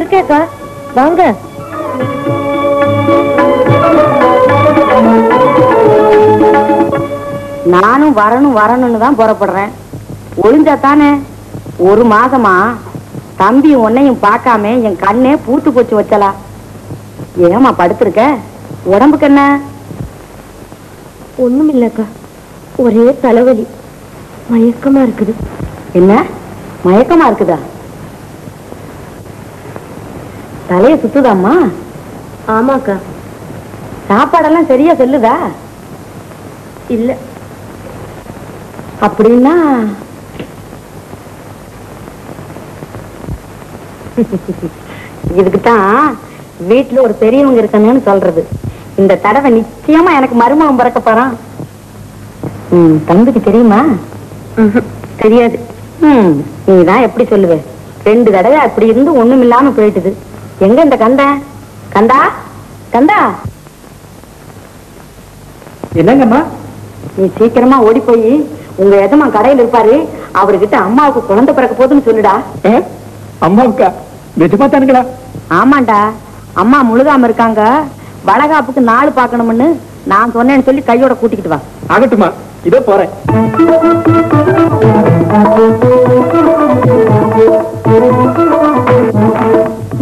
இருக்கேக்கா, வாங்க. நானும் வரணும் வரணும்னு தான் புறப்படுறேன். ஒளிஞ்சா தானே. ஒரு மாசமா தம்பி உன்னையும் பார்க்காம என் கண்ணே பூத்து போச்சு வச்சலா. ஏமா படுத்திருக்க, உடம்புக்கு என்ன? ஒண்ணும் இல்லக்கா, ஒரே தலைவலி, மயக்கமா இருக்குது. என்ன மயக்கமா இருக்குதா? தலைய சுத்துதாம்மா? ஆமாக்கா. சாப்பாடெல்லாம் சரியா சொல்லுதா? இல்ல. அப்படின்னா இதுக்குதான் வீட்டுல ஒரு பெரியவங்க இருக்கணும்னு சொல்றது. இந்த தடவை நிச்சயமா எனக்கு மருமகம் பிறக்க போறான். தம்பிக்கு தெரியுமா? தெரியாது. நீதான் எப்படி சொல்லுவ? ரெண்டு தடவை அப்படி இருந்து ஒண்ணும் இல்லாம போயிட்டுது. எங்க இந்த கந்தா கந்தா கந்தா? என்னங்கம்மா? நீ சீக்கிரமா ஓடி போய் உங்க எதமா கடையில் இருப்பாரு, அவர்கிட்ட அம்மாவுக்கு குழந்தை பிறக்க போதுன்னு சொல்லுடா. அம்மாவுக்கா? நிஜமா தானுங்களா? ஆமாண்டா, அம்மா முழுகாம இருக்காங்க, வளகாப்புக்கு நாள் பாக்கணும்னு நான் சொன்னேன்னு சொல்லி கையோட கூட்டிக்கிட்டு வா. ஆகட்டுமா, இதோ போறேன்.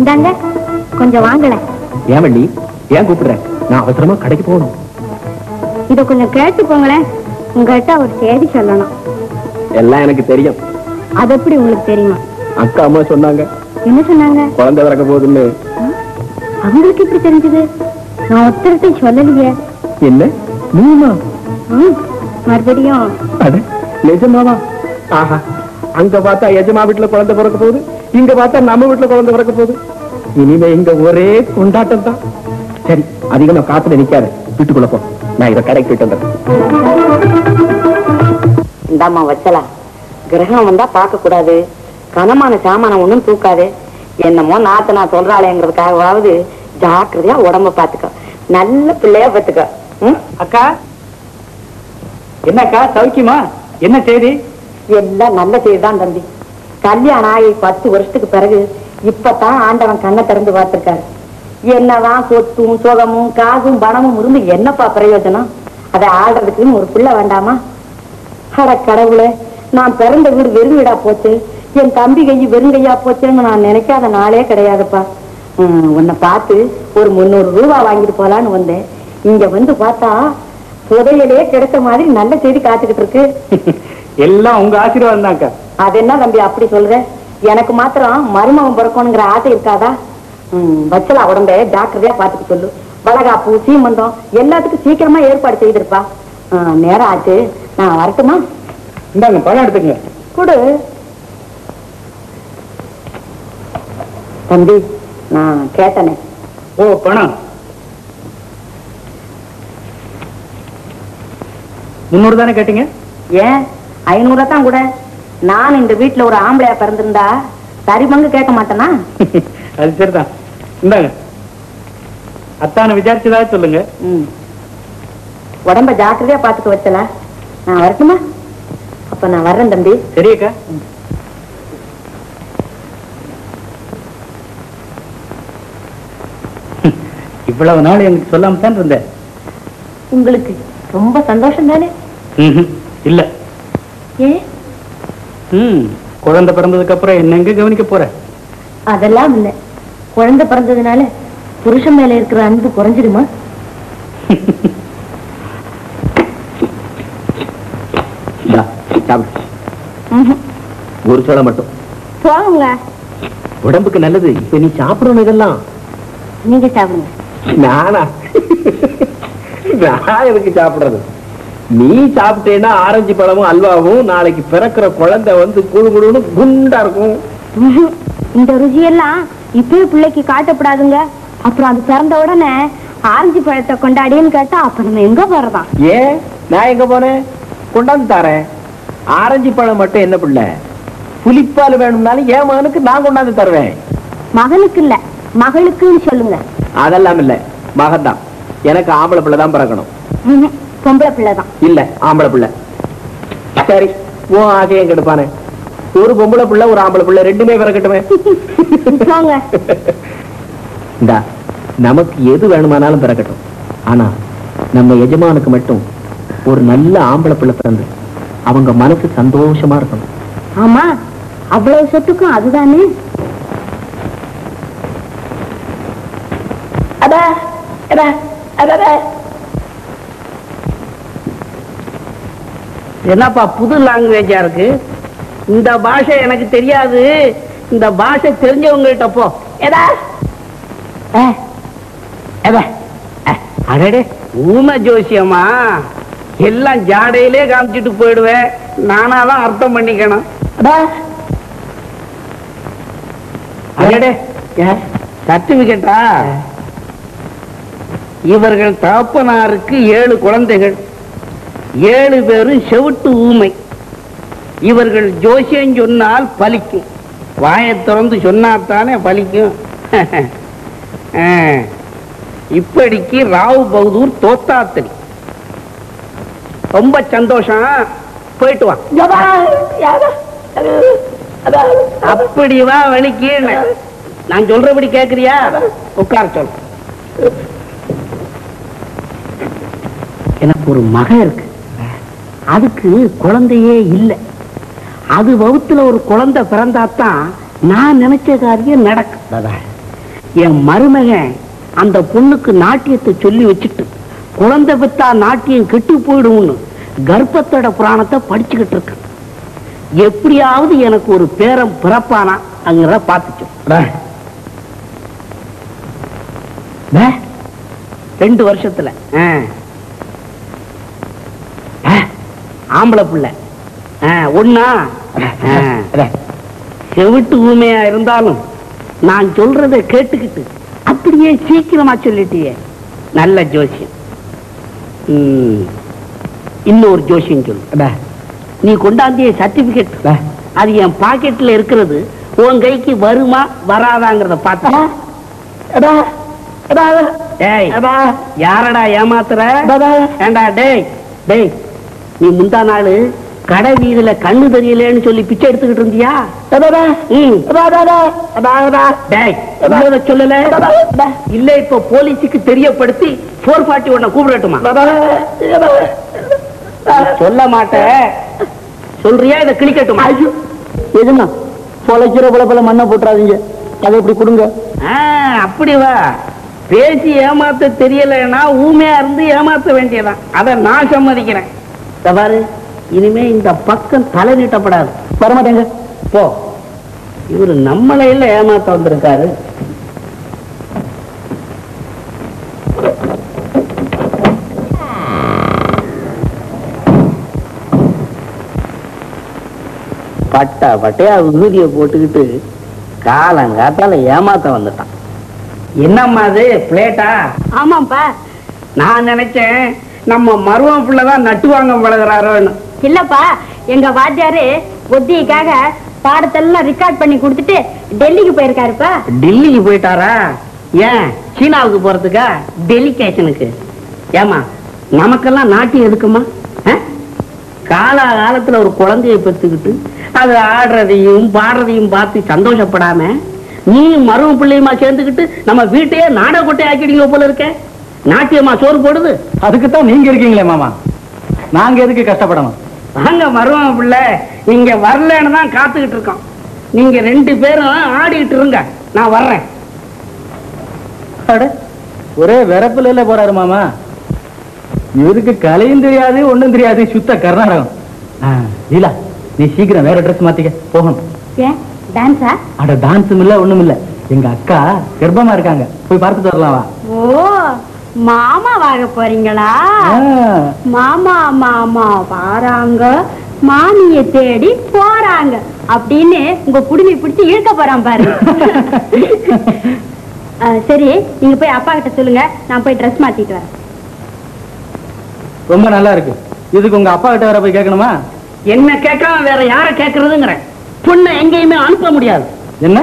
இந்தாங்க கொஞ்சம் வாங்கல. ஏன் வள்ளி, ஏன் கூப்பிடுறேன்? நான் அவசரமா கடைக்கு போகணும். இத கொஞ்சம் கேட்டு போங்களேன், உங்ககிட்ட ஒரு செய்தி சொல்லணும். எல்லாம் எனக்கு தெரியும். அது எப்படி உங்களுக்கு தெரியும்? அக்கா அம்மா சொன்னாங்க. என்ன சொன்னாங்க? குழந்தை பிறக்க போகுதுன்னு. அவங்களுக்கு எப்படி தெரிஞ்சது? நான் ஒருத்தரத்தை சொல்லலையே. என்ன நீமா? மறுபடியும் நிஜமாவா? ஆஹா, அங்க பார்த்தா எஜமா வீட்டுல குழந்தை பிறக்க போகுது, இங்க பார்த்தா நம்ம வீட்டுல குழந்தை பிறக்க போகுது. இனிமே இங்க ஒரே கொண்டாட்டம் தான். சரி, அதிகமா காத்துல நிக்காத, வீட்டுக்குள்ள போ. நான் இதை கடைக்கு போயிட்டு வந்துடுறேன். இந்தாமா வச்சலா, கிரகம் வந்தா பார்க்க கூடாது, கனமான சாமான ஒண்ணும் தூக்காது. என்னமோ நாத்த நான் சொல்றாளேங்கிறதுக்காகவாவது ஜாக்கிரதையா உடம்ப பாத்துக்க, நல்ல பிள்ளையா பாத்துக்க. அக்கா என்னக்கா சௌக்கியமா? என்ன செய்தி? எல்லாம் நல்ல செய்தி தான் தம்பி. கல்யாணம் ஆகி 10 வருஷத்துக்கு பிறகு இப்பதான் ஆண்டவன் கண்ணை திறந்து பார்த்திருக்காரு. என்னதான் சொத்தும் சுகமும் காசும் பணமும் இருந்து என்னப்பா பிரயோஜனம்? அதை ஆடுறதுக்குன்னு ஒரு பிள்ளை வேண்டாமா? அட கடவுளே, நான் பிறந்த வீடு வெறும் வீடா போச்சு, என் தம்பி கை வெறுங்கையா போச்சேன்னு நான் நினைக்காத நாளே கிடையாதுப்பா. உன்னை பார்த்து ஒரு 300 ரூபா வாங்கிட்டு போலான்னு வந்தேன். இங்க வந்து பார்த்தா புதையிலே கிடைச்ச மாதிரி நல்ல செய்தி காத்துக்கிட்டு இருக்கு. எல்லாம் உங்க ஆசீர்வாதம் தான்க்கா. அது என்ன தம்பி அப்படி சொல்ற? எனக்கு மாத்திரம் மருமகம் பிறக்கணுங்கிற ஆசை இருக்காதா? வச்சலா, உடம்பே டாக்டரையா பார்த்துட்டு சொல்லு. வளகாப்பு சீமந்தம் எல்லாத்துக்கும் சீக்கிரமா ஏற்பாடு செய்திருப்பா. நேரம் ஆச்சு, நான் வரட்டுமா? இந்தாங்க பழம் எடுத்துக்கங்க. கொடு தம்பி, நான் கேட்டனே. ஓ, பணம் 300 தானே கேட்டீங்க? ஏன் 500 தான் கூட. நான் இந்த வீட்டுல ஒரு ஆம்பளையா பிறந்திருந்தா தரிமங்க கேட்க மாட்டேனா? அது சரிதான். இந்தாங்க, அத்தான விசாரிச்சதா சொல்லுங்க. உடம்ப ஜாக்கிரதையா பாத்துக்க வச்சல. நான் வரட்டுமா? அப்ப நான் வர்றேன் தம்பி. சரியக்கா. இவ்வளவு நாள் எனக்கு சொல்லாம தான் இருந்த. உங்களுக்கு ரொம்ப சந்தோஷம் தானே? இல்ல. குழந்தை பிறந்ததுக்கு அப்புறம் என்னங்க கவனிக்க போற? அதெல்லாம் இல்ல. குழந்தை பிறந்ததுனால புருஷன் மேல இருக்கிற அன்பு குறைஞ்சிடுமா? ஒரு சோளை மட்டும் போங்க, உடம்புக்கு நல்லது. இப்ப நீ சாப்பிடணும். இதெல்லாம் நீங்க சாப்பிடுங்க. நானா? நான் எதுக்கு சாப்பிடுறது? நீ சாப்பிட்டேன்னா ஆரஞ்சு பழமும் அல்வாவும், நாளைக்கு பிறக்கிற குழந்தை வந்து குழு குழுன்னு குண்டா இருக்கும். இந்த ருசியெல்லாம் இப்பயே பிள்ளைக்கு காட்டப்படாதுங்க. அப்புறம் அது பிறந்த உடனே ஆரஞ்சு பழத்தை கொண்டாடின்னு கேட்டா அப்ப நம்ம எங்க போறதான்? ஏன் நான் எங்க போறேன்? கொண்டாந்து தரேன். ஆரஞ்சு பழம் மட்டும் என்ன பிள்ளை? புளிப்பால் வேணும்னாலும் என் மகனுக்கு நான் கொண்டாந்து தருவேன். மகனுக்கு இல்ல, மகளுக்குன்னு சொல்லுங்க. அதெல்லாம் இல்ல, மகன் தான். எனக்கு ஆம்பளை பிள்ளை தான் பிறக்கணும். பொம்பளை பிள்ளை தான் இல்ல, ஆம்பளை பிள்ளை. சரி, உன் ஆசையை கெடுப்பானே. ஒரு பொம்பளை புள்ள ஒரு ஆம்பளை புள்ள ரெண்டுமே வரக்கட்டுமே. நமக்கு எது வேணுமானாலும் பிறக்கட்டும். ஆனா நம்ம எஜமானுக்கு மட்டும் ஒரு நல்ல ஆம்பளை பிள்ளை பிறந்து அவங்க மனசு சந்தோஷமா இருக்கணும். ஆமா, அவ்வளவு சொத்துக்கும் அதுதானே. என்னப்பா புது லாங்குவேஜா இருக்கு? இந்த பாஷை எனக்கு தெரியாது. இந்த பாஷை தெரிஞ்சவங்கள்ட்ட போ. அடடே, ஊமை ஜோசியமா? எல்லாம் ஜாடையிலே காமிச்சிட்டு போயிடுவேன். நானாதான் அர்த்தம் பண்ணிக்கணும். அடடே, சர்டிபிகேட்டா? இவர்கள் தகப்பனாருக்கு 7 குழந்தைகள், 7 பேரும் செவிட்டு ஊமை. இவர்கள் ஜோசியம் சொன்னால் பலிக்கும், வாயை திறந்து சொன்னாத்தானே பலிக்கும். இப்படிக்கு ராவ் பகதூர் தோத்தாத்தடி. ரொம்ப சந்தோஷம், போயிட்டு வா. அப்படி வா, வலிக்கு நான் சொல்றபடி கேக்குறியா? உட்கார சொல். எனக்கு ஒரு மகன் இருக்கு, அதுக்கு குழந்தையே இல்லை. அது வகுத்துல ஒரு குழந்தை பிறந்தாத்தான் நான் நினைச்ச காரியம் நடக்கும். என் மருமகன் அந்த பொண்ணுக்கு நாட்டியத்தை சொல்லி வச்சுட்டு குழந்தை பெற்றா நாட்டியம் கெட்டு போயிடும்னு கர்ப்பத்தோட புராணத்தை படிச்சுக்கிட்டு இருக்க. எப்படியாவது எனக்கு ஒரு பேரம் பிறப்பானா அங்க பாத்துச்சோம். 2 வருஷத்துல ஆம்பளை பிள்ளை ஒன்னா. செவிட்டு ஊமையா இருந்தாலும் நான் சொல்றதை கேட்டுக்கிட்டு அப்படியே சீக்கிரமா சொல்லிட்டியே, நல்ல ஜோசியம். இன்னொரு ஜோசியம் சொல்லு. நீ கொண்டாந்திய சர்டிபிகேட் அது என் பாக்கெட்ல இருக்கிறது, உன் கைக்கு வருமா வராதாங்கிறத பாத்தா. யாரடா ஏமாத்துற? டேய் டேய், நீ முந்தா நாள் கடை வீதியில கண்ணு தெரியலன்னு சொல்லி பிச்சை எடுத்துக்கிட்டு இருந்தியா? சொல்லல இல்ல, இப்ப போலீஸுக்கு தெரியப்படுத்தி 441 கூப்பிடட்டுமா? சொல்ல மாட்டேன் சொல்றியா? இதை கிளிக்கட்டுமா? எதுனா பொழைக்கிற போல போல மண்ணை போட்டுறாதீங்க, அதை இப்படி கொடுங்க. அப்படி வா, பேசி ஏமாத்த தெரியலன்னா ஊமையா இருந்து ஏமாத்த வேண்டியதான். அதை நான் சம்மதிக்கிறேன். தவறு இனிமே இந்த பக்கம் தலை நீட்டப்படாது. வரமாட்டேங்க போ. இவரு நம்மளை இல்ல ஏமாத்த வந்திருக்காரு. பட்டா பட்டையா ஊதிய போட்டுக்கிட்டு காலங்காத்தால ஏமாத்த வந்துட்டான். என்னம்மா அது, பிளேட்டா? ஆமாப்பா, நான் நினைச்சேன் நம்ம மருவம் பிள்ளைதான் நட்டு வாங்க பழகிறாரோன்னு. இல்லப்பா, எங்க வாத்தியாரு ஒத்தியக்காக பாடத்தெல்லாம் ரெக்கார்ட் பண்ணி கொடுத்துட்டு டெல்லிக்கு போயிருக்காருப்பா. டெல்லிக்கு போயிட்டாரா? ஏன், சீனாவுக்கு போறதுக்கா? டெலிகேஷனுக்கு. ஏமா, நமக்கெல்லாம் நாட்டியம் இருக்குமா? கால காலத்துல ஒரு குழந்தையை பெற்றுக்கிட்டு அது ஆடுறதையும் பாடுறதையும் பார்த்து சந்தோஷப்படாம நீ மருவம் பிள்ளையுமா சேர்ந்துக்கிட்டு நம்ம வீட்டையே நாடகொட்டை ஆக்கிடுங்க போல இருக்க. நாட்டியமா சோறு போடுது, அதுக்குத்தான் நீங்க இருக்கீங்களே மாமா. நாங்க எதுக்கு கஷ்டப்படணும்? நாங்க வருவோம் பிள்ளை, நீங்க வரலன்னு தான் காத்துக்கிட்டு இருக்கோம். நீங்க 2 பேரும் ஆடிக்கிட்டு இருங்க, நான் வர்றேன். ஒரே விரப்புல போறாரு மாமா. இவருக்கு கலையும் தெரியாது, ஒண்ணும் தெரியாது, சுத்த கர்நாடகம். லீலா, நீ சீக்கிரம் வேற ட்ரெஸ் மாத்திக்க போகணும். அட டான்ஸும் இல்ல ஒண்ணும் இல்ல, எங்க அக்கா கர்ப்பமா இருக்காங்க, போய் பார்த்துட்டு வரலாமா? ஓ, மாமா வாங்க போறீங்களா? மாமா மாமா வாராங்க, மாமிய தேடி போறாங்க அப்படின்னு உங்க குடுமி பிடிச்சி இழுக்க போறான் பாரு. சரி, நீங்க போய் அப்பா கிட்ட சொல்லுங்க, நான் போய் ட்ரெஸ் மாத்திட்டு வரேன். ரொம்ப நல்லா இருக்கு. இதுக்கு உங்க அப்பா கிட்ட வேற போய் கேட்கணுமா? என்ன கேட்காம வேற யார கேட்கறதுங்கிற? பொண்ணை எங்கேயுமே அனுப்ப முடியாது. என்ன,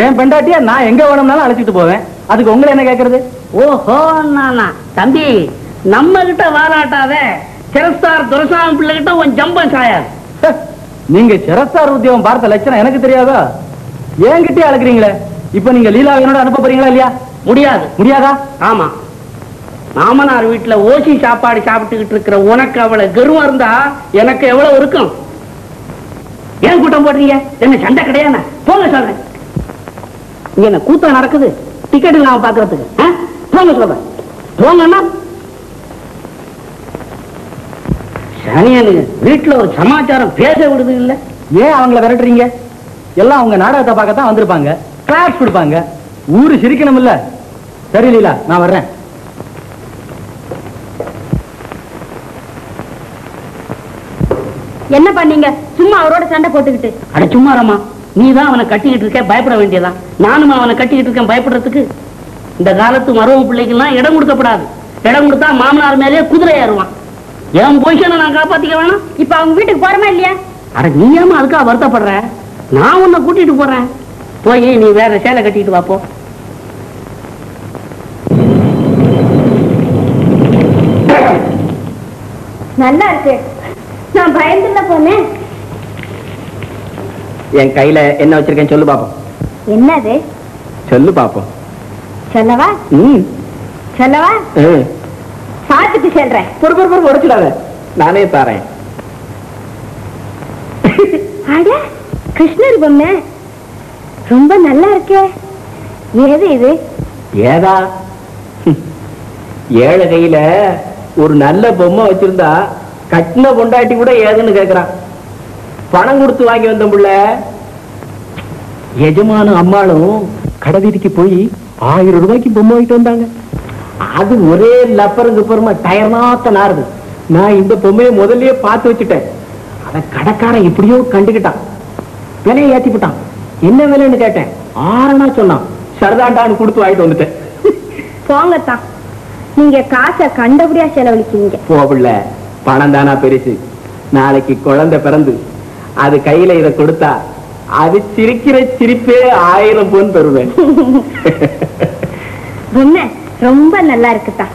ஏன் பெண்டாட்டியா நான் எங்க வேணும்னாலும் அழைச்சிட்டு போவேன், அதுக்கு உங்களை என்ன கேட்கறது? ஓஹோ, தம்பி நம்ம கிட்ட வாராட்டாத. செல்ஸ்தார் துரசாமி பிள்ளை கிட்ட உன் ஜம்பம் சாயாது. நீங்க சரத்தார் உத்தியோகம் பார்த்த லட்சணம் எனக்கு தெரியாதா? என்கிட்டே அழுகிறீங்களே. இப்ப நீங்க லீலாவை என்னோட அனுப்ப போறீங்களா இல்லையா? முடியாது. முடியாதா? ஆமா. மாமனார் வீட்டுல ஓசி சாப்பாடு சாப்பிட்டுக்கிட்டு இருக்கிற உனக்கு அவ்வளவு கர்வம் இருந்தா எனக்கு எவ்வளவு இருக்கும்? ஏன் கூட்டம் போடுறீங்க? என்ன சண்டை கிடையாது? போங்க சொல்றேன். இங்க என்ன கூட்டம் நடக்குது டிக்கெட் இல்லாம பாக்குறதுக்கு? போங்க சொல்றேன். போங்கன்னா வீட்டுல ஒரு சமாச்சாரம் பேச விடுது இல்ல. ஏன் அவங்களை விரட்டுறீங்க? எல்லாம் அவங்க நாடகத்தை பார்க்கத்தான் வந்திருப்பாங்க, கிளாஸ் கொடுப்பாங்க, ஊரு சிரிக்கணும் இல்ல. சரி லீலா, நான் வர்றேன். என்ன பண்ணீங்க? சும்மா அவரோட சண்டை போட்டுக்கிட்டு? அட சும்மா ராமா, நீதான் அவனை கட்டிக்கிட்டு இருக்க, பயப்பட வேண்டியதான். நானும் அவனை கட்டிக்கிட்டு இருக்கேன். பயப்படுறதுக்கு இந்த காலத்து மரும பிள்ளைக்கெல்லாம் இடம் கொடுக்கப்படாது. இடம் கொடுத்தா மாமனார் மேலேயே குதிரை ஏறுவான். என் பொசிஷனை நான் காப்பாத்திக்க வேணாம். இப்ப அவங்க வீட்டுக்கு போறமா இல்லையா? அட நீ ஏமா அதுக்காக வருத்தப்படுற? நான் உன்னை கூட்டிட்டு போறேன். போய் நீ வேற சேலை கட்டிட்டு வா போ. நல்லா இருக்கு. நான் பயந்துல போனேன். என் கையில என்ன வச்சிருக்கேன் சொல்லு பாப்போம். என்னது சொல்லு பாப்போம்? சொல்லவா? சொல்லவா? சாத்துக்கு செல்றேன். பொறுப்பு உடைச்சிடாத, நானே தாரேன். கிருஷ்ணர் பொம்மை ரொம்ப நல்லா இருக்கே. ஏது இது? ஏதா ஏழை கையில ஒரு நல்ல பொம்மை வச்சிருந்தா கட்டின பொண்டாட்டி கூட ஏதுன்னு கேக்குறான். பணம் கொடுத்து வாங்கி வந்த புள்ள எஜமானும் அம்மாளும் கடை வீதிக்கு போய் 1000 ரூபாய்க்கு பொம்மை வாங்கிட்டு வந்தாங்க. அது ஒரே லப்பருக்குப்புறமா டயர்னாத்த நாருது. நான் இந்த பொம்மையை முதல்லயே பார்த்து வச்சுட்டேன். அதை கடைக்காரன் எப்படியோ கண்டுக்கிட்டான், விலையை ஏற்றிவிட்டான். என்ன விலைன்னு கேட்டேன், 6 சொன்னான். சரதாண்டான்னு கொடுத்து வாங்கிட்டு வந்துட்டேன். போங்கத்தான், நீங்க காசை கண்டபடியா செலவழிக்கிறீங்க. போகல, பணம் தானா பெருசு. நாளைக்கு குழந்தை பிறந்து அது கையில இதை கொடுத்தா அது சிரிக்கிற சிரிப்பே 1000 பொன் பெறுவேன். என்ன ரொம்ப நல்லா இருக்குதா?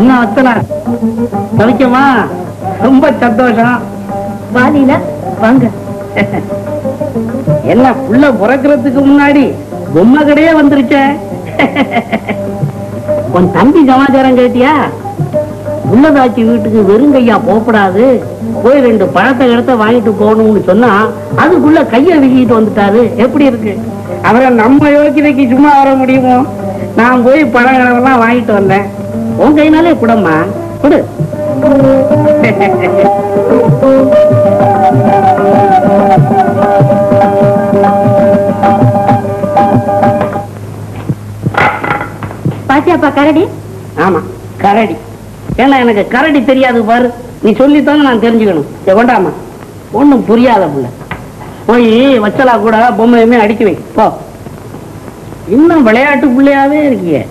என்ன அத்தனா தவிக்கமா? ரொம்ப சந்தோஷம். வாலில வாங்க. என்ன புள்ள பிறக்கிறதுக்கு முன்னாடி பொம்மை கடையே வந்துருச்சேன். உன் தம்பி சமாச்சாரம் கேட்டியா? உள்ளதாச்சி வீட்டுக்கு வெறுங்கையா போகப்படாது, போய் 2 பழத்தை எடுத்து வாங்கிட்டு போகணும்னு சொன்னா அதுக்குள்ள கையை விழிக்கிட்டு வந்துட்டாரு. எப்படி இருக்கு? அவரை நம்ம யோக்கியதைக்கு சும்மா வர முடியுமோ? நான் போய் பழங்களெல்லாம் வாங்கிட்டு வந்தேன். உன் கையினாலே கூடம்மா கொடு. பாத்தியாப்பா கரடி? ஆமா கரடி. ஏன்னா எனக்கு கரடி தெரியாது பாரு, நீ சொல்லித்தானே நான் தெரிஞ்சுக்கணும். கொண்டாமா, ஒன்றும் புரியாத புள்ள. போய் வச்சலா கூட பொம்மையுமே அடிக்க வை போ. இன்னும் விளையாட்டு பிள்ளையாவே இருக்கீங்க.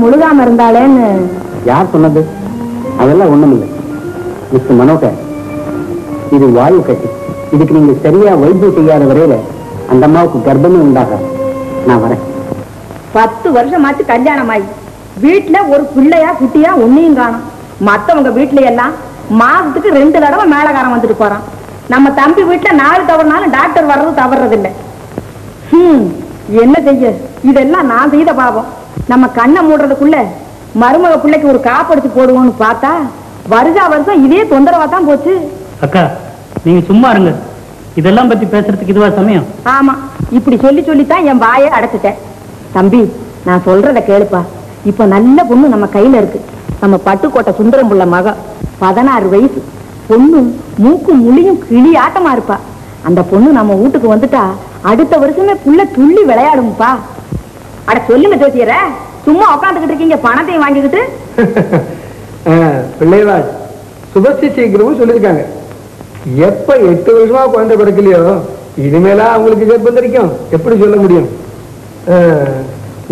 முழுகாம இருந்தாலேன்னு யார் சொன்னது? அதெல்லாம் ஒண்ணும் இல்லை மிஸ்டர் மனோகர். இது வாயு கட்டி. இதுக்கு நீங்க சரியா வைத்தியம் செய்யாத வரையில அந்த அம்மாவுக்கு கர்ப்பமே உண்டாக. நான் வரேன். 10 வருஷமாச்சு கல்யாணம் ஆகி வீட்டுல ஒரு பிள்ளையா குட்டியா ஒன்னையும் காணும். மத்தவங்க வீட்டுல எல்லாம் மாதத்துக்கு 2 தடவை மேலகாரம் வந்துட்டு போறான். நம்ம தம்பி வீட்டுல 4 தவறுனாலும் டாக்டர் வர்றது தவறுறது இல்லை. என்ன செய்ய? இதெல்லாம் நான் செய்த பாவம். நம்ம கண்ணை மூடுறதுக்குள்ள மருமக பிள்ளைக்கு ஒரு காப்படிச்சு போடுவோம்னு பார்த்தா வருஷா வருஷம் இதே தொந்தரவா தான் போச்சு. அக்கா நீங்க சும்மா இருங்க, இதெல்லாம் பத்தி பேசுறதுக்கு இதுவா சமயம்? ஆமா, இப்படி சொல்லி சொல்லித்தான் என் வாயை அடைச்சிட்டேன். தம்பி நான் சொல்றத கேளுப்பா. இப்ப நல்ல பொண்ணு நம்ம கையில இருக்கு. நம்ம பட்டுக்கோட்டை சுந்தரம் புள்ள மக 16 வயசு பொண்ணு, மூக்கும் முழியும் கிளி ஆட்டமா இருப்பா. அந்த பொண்ணு நம்ம வீட்டுக்கு வந்துட்டா அடுத்த வருஷமே புள்ள துள்ளி விளையாடும்பா. அட சொல்லுங்க ஜோசியர, சும்மா உட்காந்துக்கிட்டு இருக்கீங்க பணத்தையும் வாங்கிக்கிட்டு. பிள்ளைவாள் சுபசி சீக்கிரமும் சொல்லியிருக்காங்க. எப்ப 8 வருஷமா குழந்தை பிறக்கலையோ இனிமேலா அவங்களுக்கு கேட்ப தெரியும். எப்படி சொல்ல முடியும்?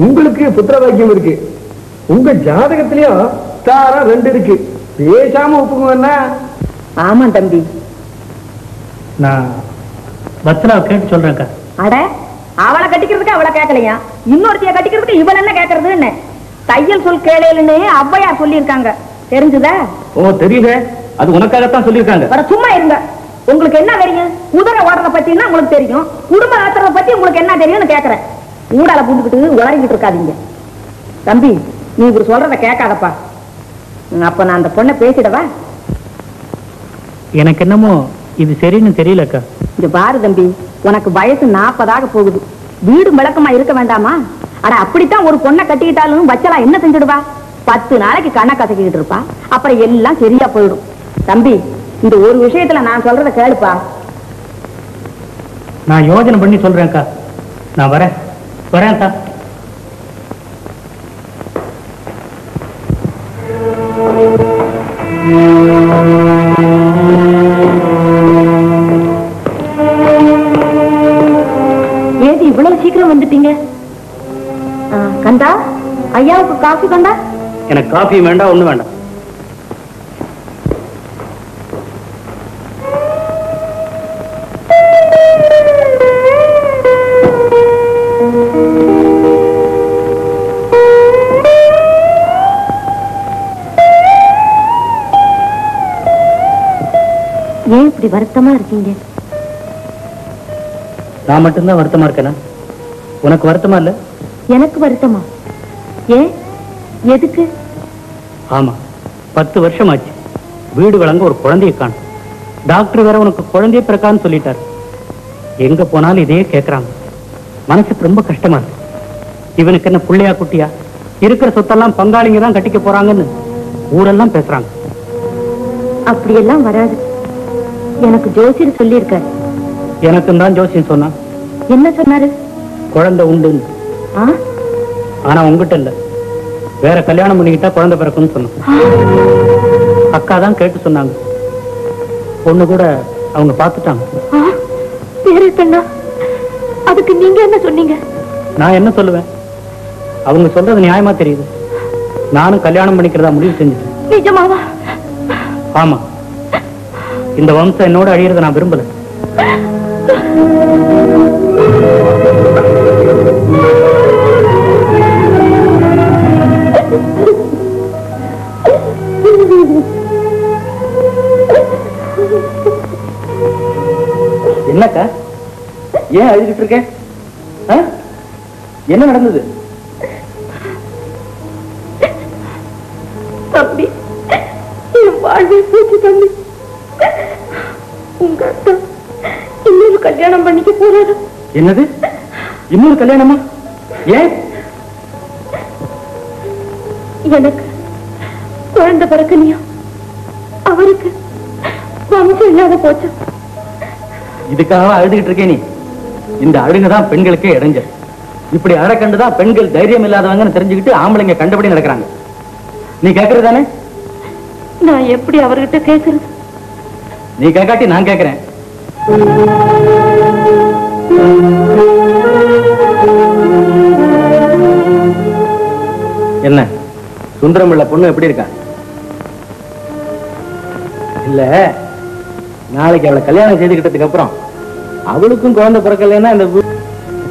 உங்களுக்கு புத்திர பாக்கியம் இருக்கு. உங்க ஜாதகத்திலயும் தாரம் 2 இருக்கு. பேசாம ஒப்புக்குங்கன்னா? ஆமா தம்பி, நான் பத்ராவை கேட்டு சொல்றேன். அட அவளை கட்டிக்கிறதுக்கு அவளை கேட்கலையா, இன்னொருத்தைய கட்டிக்கிறதுக்கு இவள் என்ன கேட்கறது? என்ன தையல் சொல் கேளையிலன்னு அவ்வையார் சொல்லியிருக்காங்க, தெரிஞ்சுதா? ஓ தெரியல, அது உனக்காகத்தான் சொல்லியிருக்காங்க. சும்மா இருங்க, உங்களுக்கு என்ன தெரியும்? குதிரை ஓடுறத பத்தினா உங்களுக்கு தெரியும், குடும்ப ஆத்திரத்தை பத்தி உங்களுக்கு என்ன தெரியும்னு கேட்கறேன். ஊடால பூந்துக்கிட்டு உளறிக்கிட்டு இருக்காதீங்க. தம்பி நீ இப்படி சொல்றத கேட்காதப்பா. அப்ப நான் அந்த பொண்ணை பேசிடவா? எனக்கு என்னமோ இது சரின்னு தெரியலக்கா. இது பாரு தம்பி, உனக்கு வயசு 40 போகுது, வீடு விளக்கமா இருக்க வேண்டாமா? அட அப்படித்தான் ஒரு பொண்ணை கட்டிக்கிட்டாலும் வச்சலாம் என்ன செஞ்சுடுவா? 10 நாளைக்கு கண்ணை கசக்கிக்கிட்டு இருப்பா, அப்புறம் எல்லாம் சரியா போயிடும். தம்பி இந்த ஒரு விஷயத்துல நான் சொல்றத கேளுப்பா. நான் யோசனை பண்ணி சொல்றேன்க்கா. நான் வரேன் வரேன்க்கா. ஏது இவ்வளவு சீக்கிரம் வந்துட்டீங்க? கண்டா ஐயாவுக்கு காஃபி கண்டா? எனக்கு காஃபி வேண்டாம், ஒண்ணு வேண்டாம். ஏன் இப்படி வருத்தமா இருக்கீங்க? நான் மட்டும்தான் வருத்தமா இருக்கேன். உனக்கு வருத்தமா இல்ல? எனக்கு வருத்தமா? ஏன் எதுக்கு? ஆமா 10 வருஷம் ஆச்சு வீடு வழங்க ஒரு குழந்தைய காணும். டாக்டர் வேற உனக்கு குழந்தைய பிறக்கான்னு சொல்லிட்டாரு. எங்க போனாலும் இதே கேட்கறாங்க. மனசுக்கு ரொம்ப கஷ்டமா இருக்கு. இவனுக்கு என்ன பிள்ளையா குட்டியா? இருக்கிற சொத்தெல்லாம் பங்காளிங்க தான் கட்டிக்க போறாங்கன்னு ஊரெல்லாம் பேசுறாங்க. அப்படியெல்லாம் வராது, எனக்கு ஜோசியர் சொல்லியிருக்காரு. எனக்கும் தான் ஜோசியர் சொன்னா. என்ன சொன்னாரு? குழந்தை உண்டு, ஆனா உங்ககிட்ட இல்ல, வேற கல்யாணம் பண்ணிக்கிட்டா குழந்தை பிறக்கும்னு சொன்னாங்க. அக்கா தான் கேட்டு சொன்னாங்க. பொண்ணு கூட அவங்க பாத்துட்டாங்க. அதுக்கு நீங்க என்ன சொன்னீங்க? நான் என்ன சொல்லுவேன்? அவங்க சொல்றது நியாயமா தெரியுது. நானும் கல்யாணம் பண்ணிக்கிறதா முடிவு செஞ்சுட்டேன். நிஜமாவா? ஆமா, இந்த வம்சம் என்னோட அழியறத நான் விரும்பல. என்னக்கா ஏன் அழுதுட்டு இருக்க? என்ன நடந்தது? தம்பி வாழ்வே போச்சு தம்பி. உங்க அத்தா இன்னொரு கல்யாணம் பண்ணிக்க போறாரு. என்னது இன்னொரு கல்யாணமா? ஏன்? எனக்கு குழந்தை பிறக்கலையா, அவருக்கு வம்சம் இல்லாத போச்சு. இதுக்காக அழுதுகிட்டு இருக்கேன் நீ? இந்த அழுகுதான் பெண்களுக்கே இடைஞ்சல். இப்படி அழ கண்டுதான் பெண்கள் தைரியம் இல்லாதவங்கன்னு தெரிஞ்சுக்கிட்டு ஆம்பளைங்க கண்டபடி நடக்கிறாங்க. நீ கேக்குறதானே? நான் எப்படி அவர்கிட்ட கேக்குறது? நீ கேட்காட்டி நான் கேட்கிறேன். என்ன சுந்தரம் உள்ள பொண்ணு எப்படி இருக்கா? இல்ல நாளைக்கு அவளை கல்யாணம் செய்துக்கிட்டதுக்கு அப்புறம் அவளுக்கும் குழந்தை பிறக்கலன்னா அந்த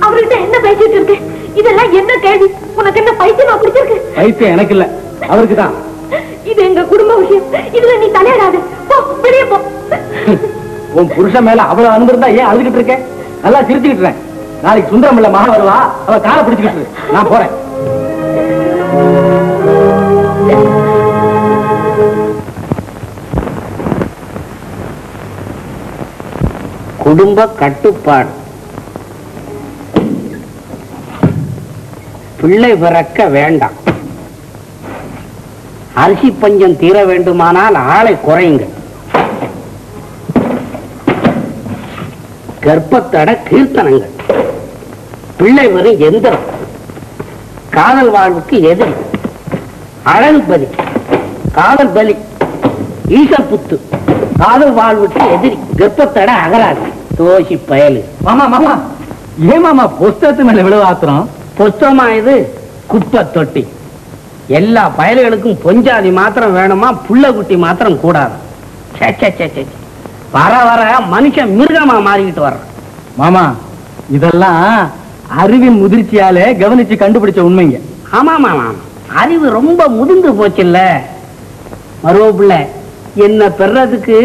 அவர்கிட்ட என்ன பேசிட்டு இருக்கு? இதெல்லாம் என்ன கேள்வி? உனக்கு என்ன பைத்தியமா பிடிச்சிருக்கு? பைத்தியம் எனக்கு இல்ல, அவருக்குதான். இது எங்க குடும்ப விஷயம், இதுல நீ தலையிடாத. உன் புருஷன் மேல அவ்வளவு அன்பு இருந்தா ஏன் அழுதுகிட்டு இருக்க? நல்லா சிரிச்சுக்கிட்டு இருக்கேன். நாளைக்கு சுந்தரம் இல்ல மகா வருவா, அவ காலை பிடிச்சுக்கிட்டு நான் போறேன். குடும்ப கட்டுப்பாடு. பிள்ளை பிறக்க வேண்டாம், அரிசி பஞ்சம் தீர வேண்டுமானால் ஆளை குறையுங்கள். கர்ப்பத்தட கீர்த்தனங்கள். பிள்ளை வரும் எந்திரம், காதல் வாழ்வுக்கு எதிரி, அழகு பலி, காதல் பலி, ஈசப்புத்து காதல் வாழ்வுக்கு எதிரி, கர்ப்பத்தட அகராசி, தோஷி பயலு. மாமா மாமா ஏன் மாமா புஸ்தகத்து மேல விழுவாத்திரம்? புஸ்தமா இது? குப்பை தொட்டி. எல்லா பயல்களுக்கும் பொஞ்சாதி மாத்திரம் வேணுமா, புள்ள குட்டி மாத்திரம் கூடாது. வர வர மனுஷன் மிருகமா மாறிக்கிட்டு வர்றான். மாமா இதெல்லாம் அறிவின் முதிர்ச்சியாலே கவனிச்சு கண்டுபிடிச்ச உண்மைங்க. ஆமா மாமா, அறிவு ரொம்ப முதிர்ந்து போச்சு இல்ல. மறுபுள்ள என்ன பெறதுக்கு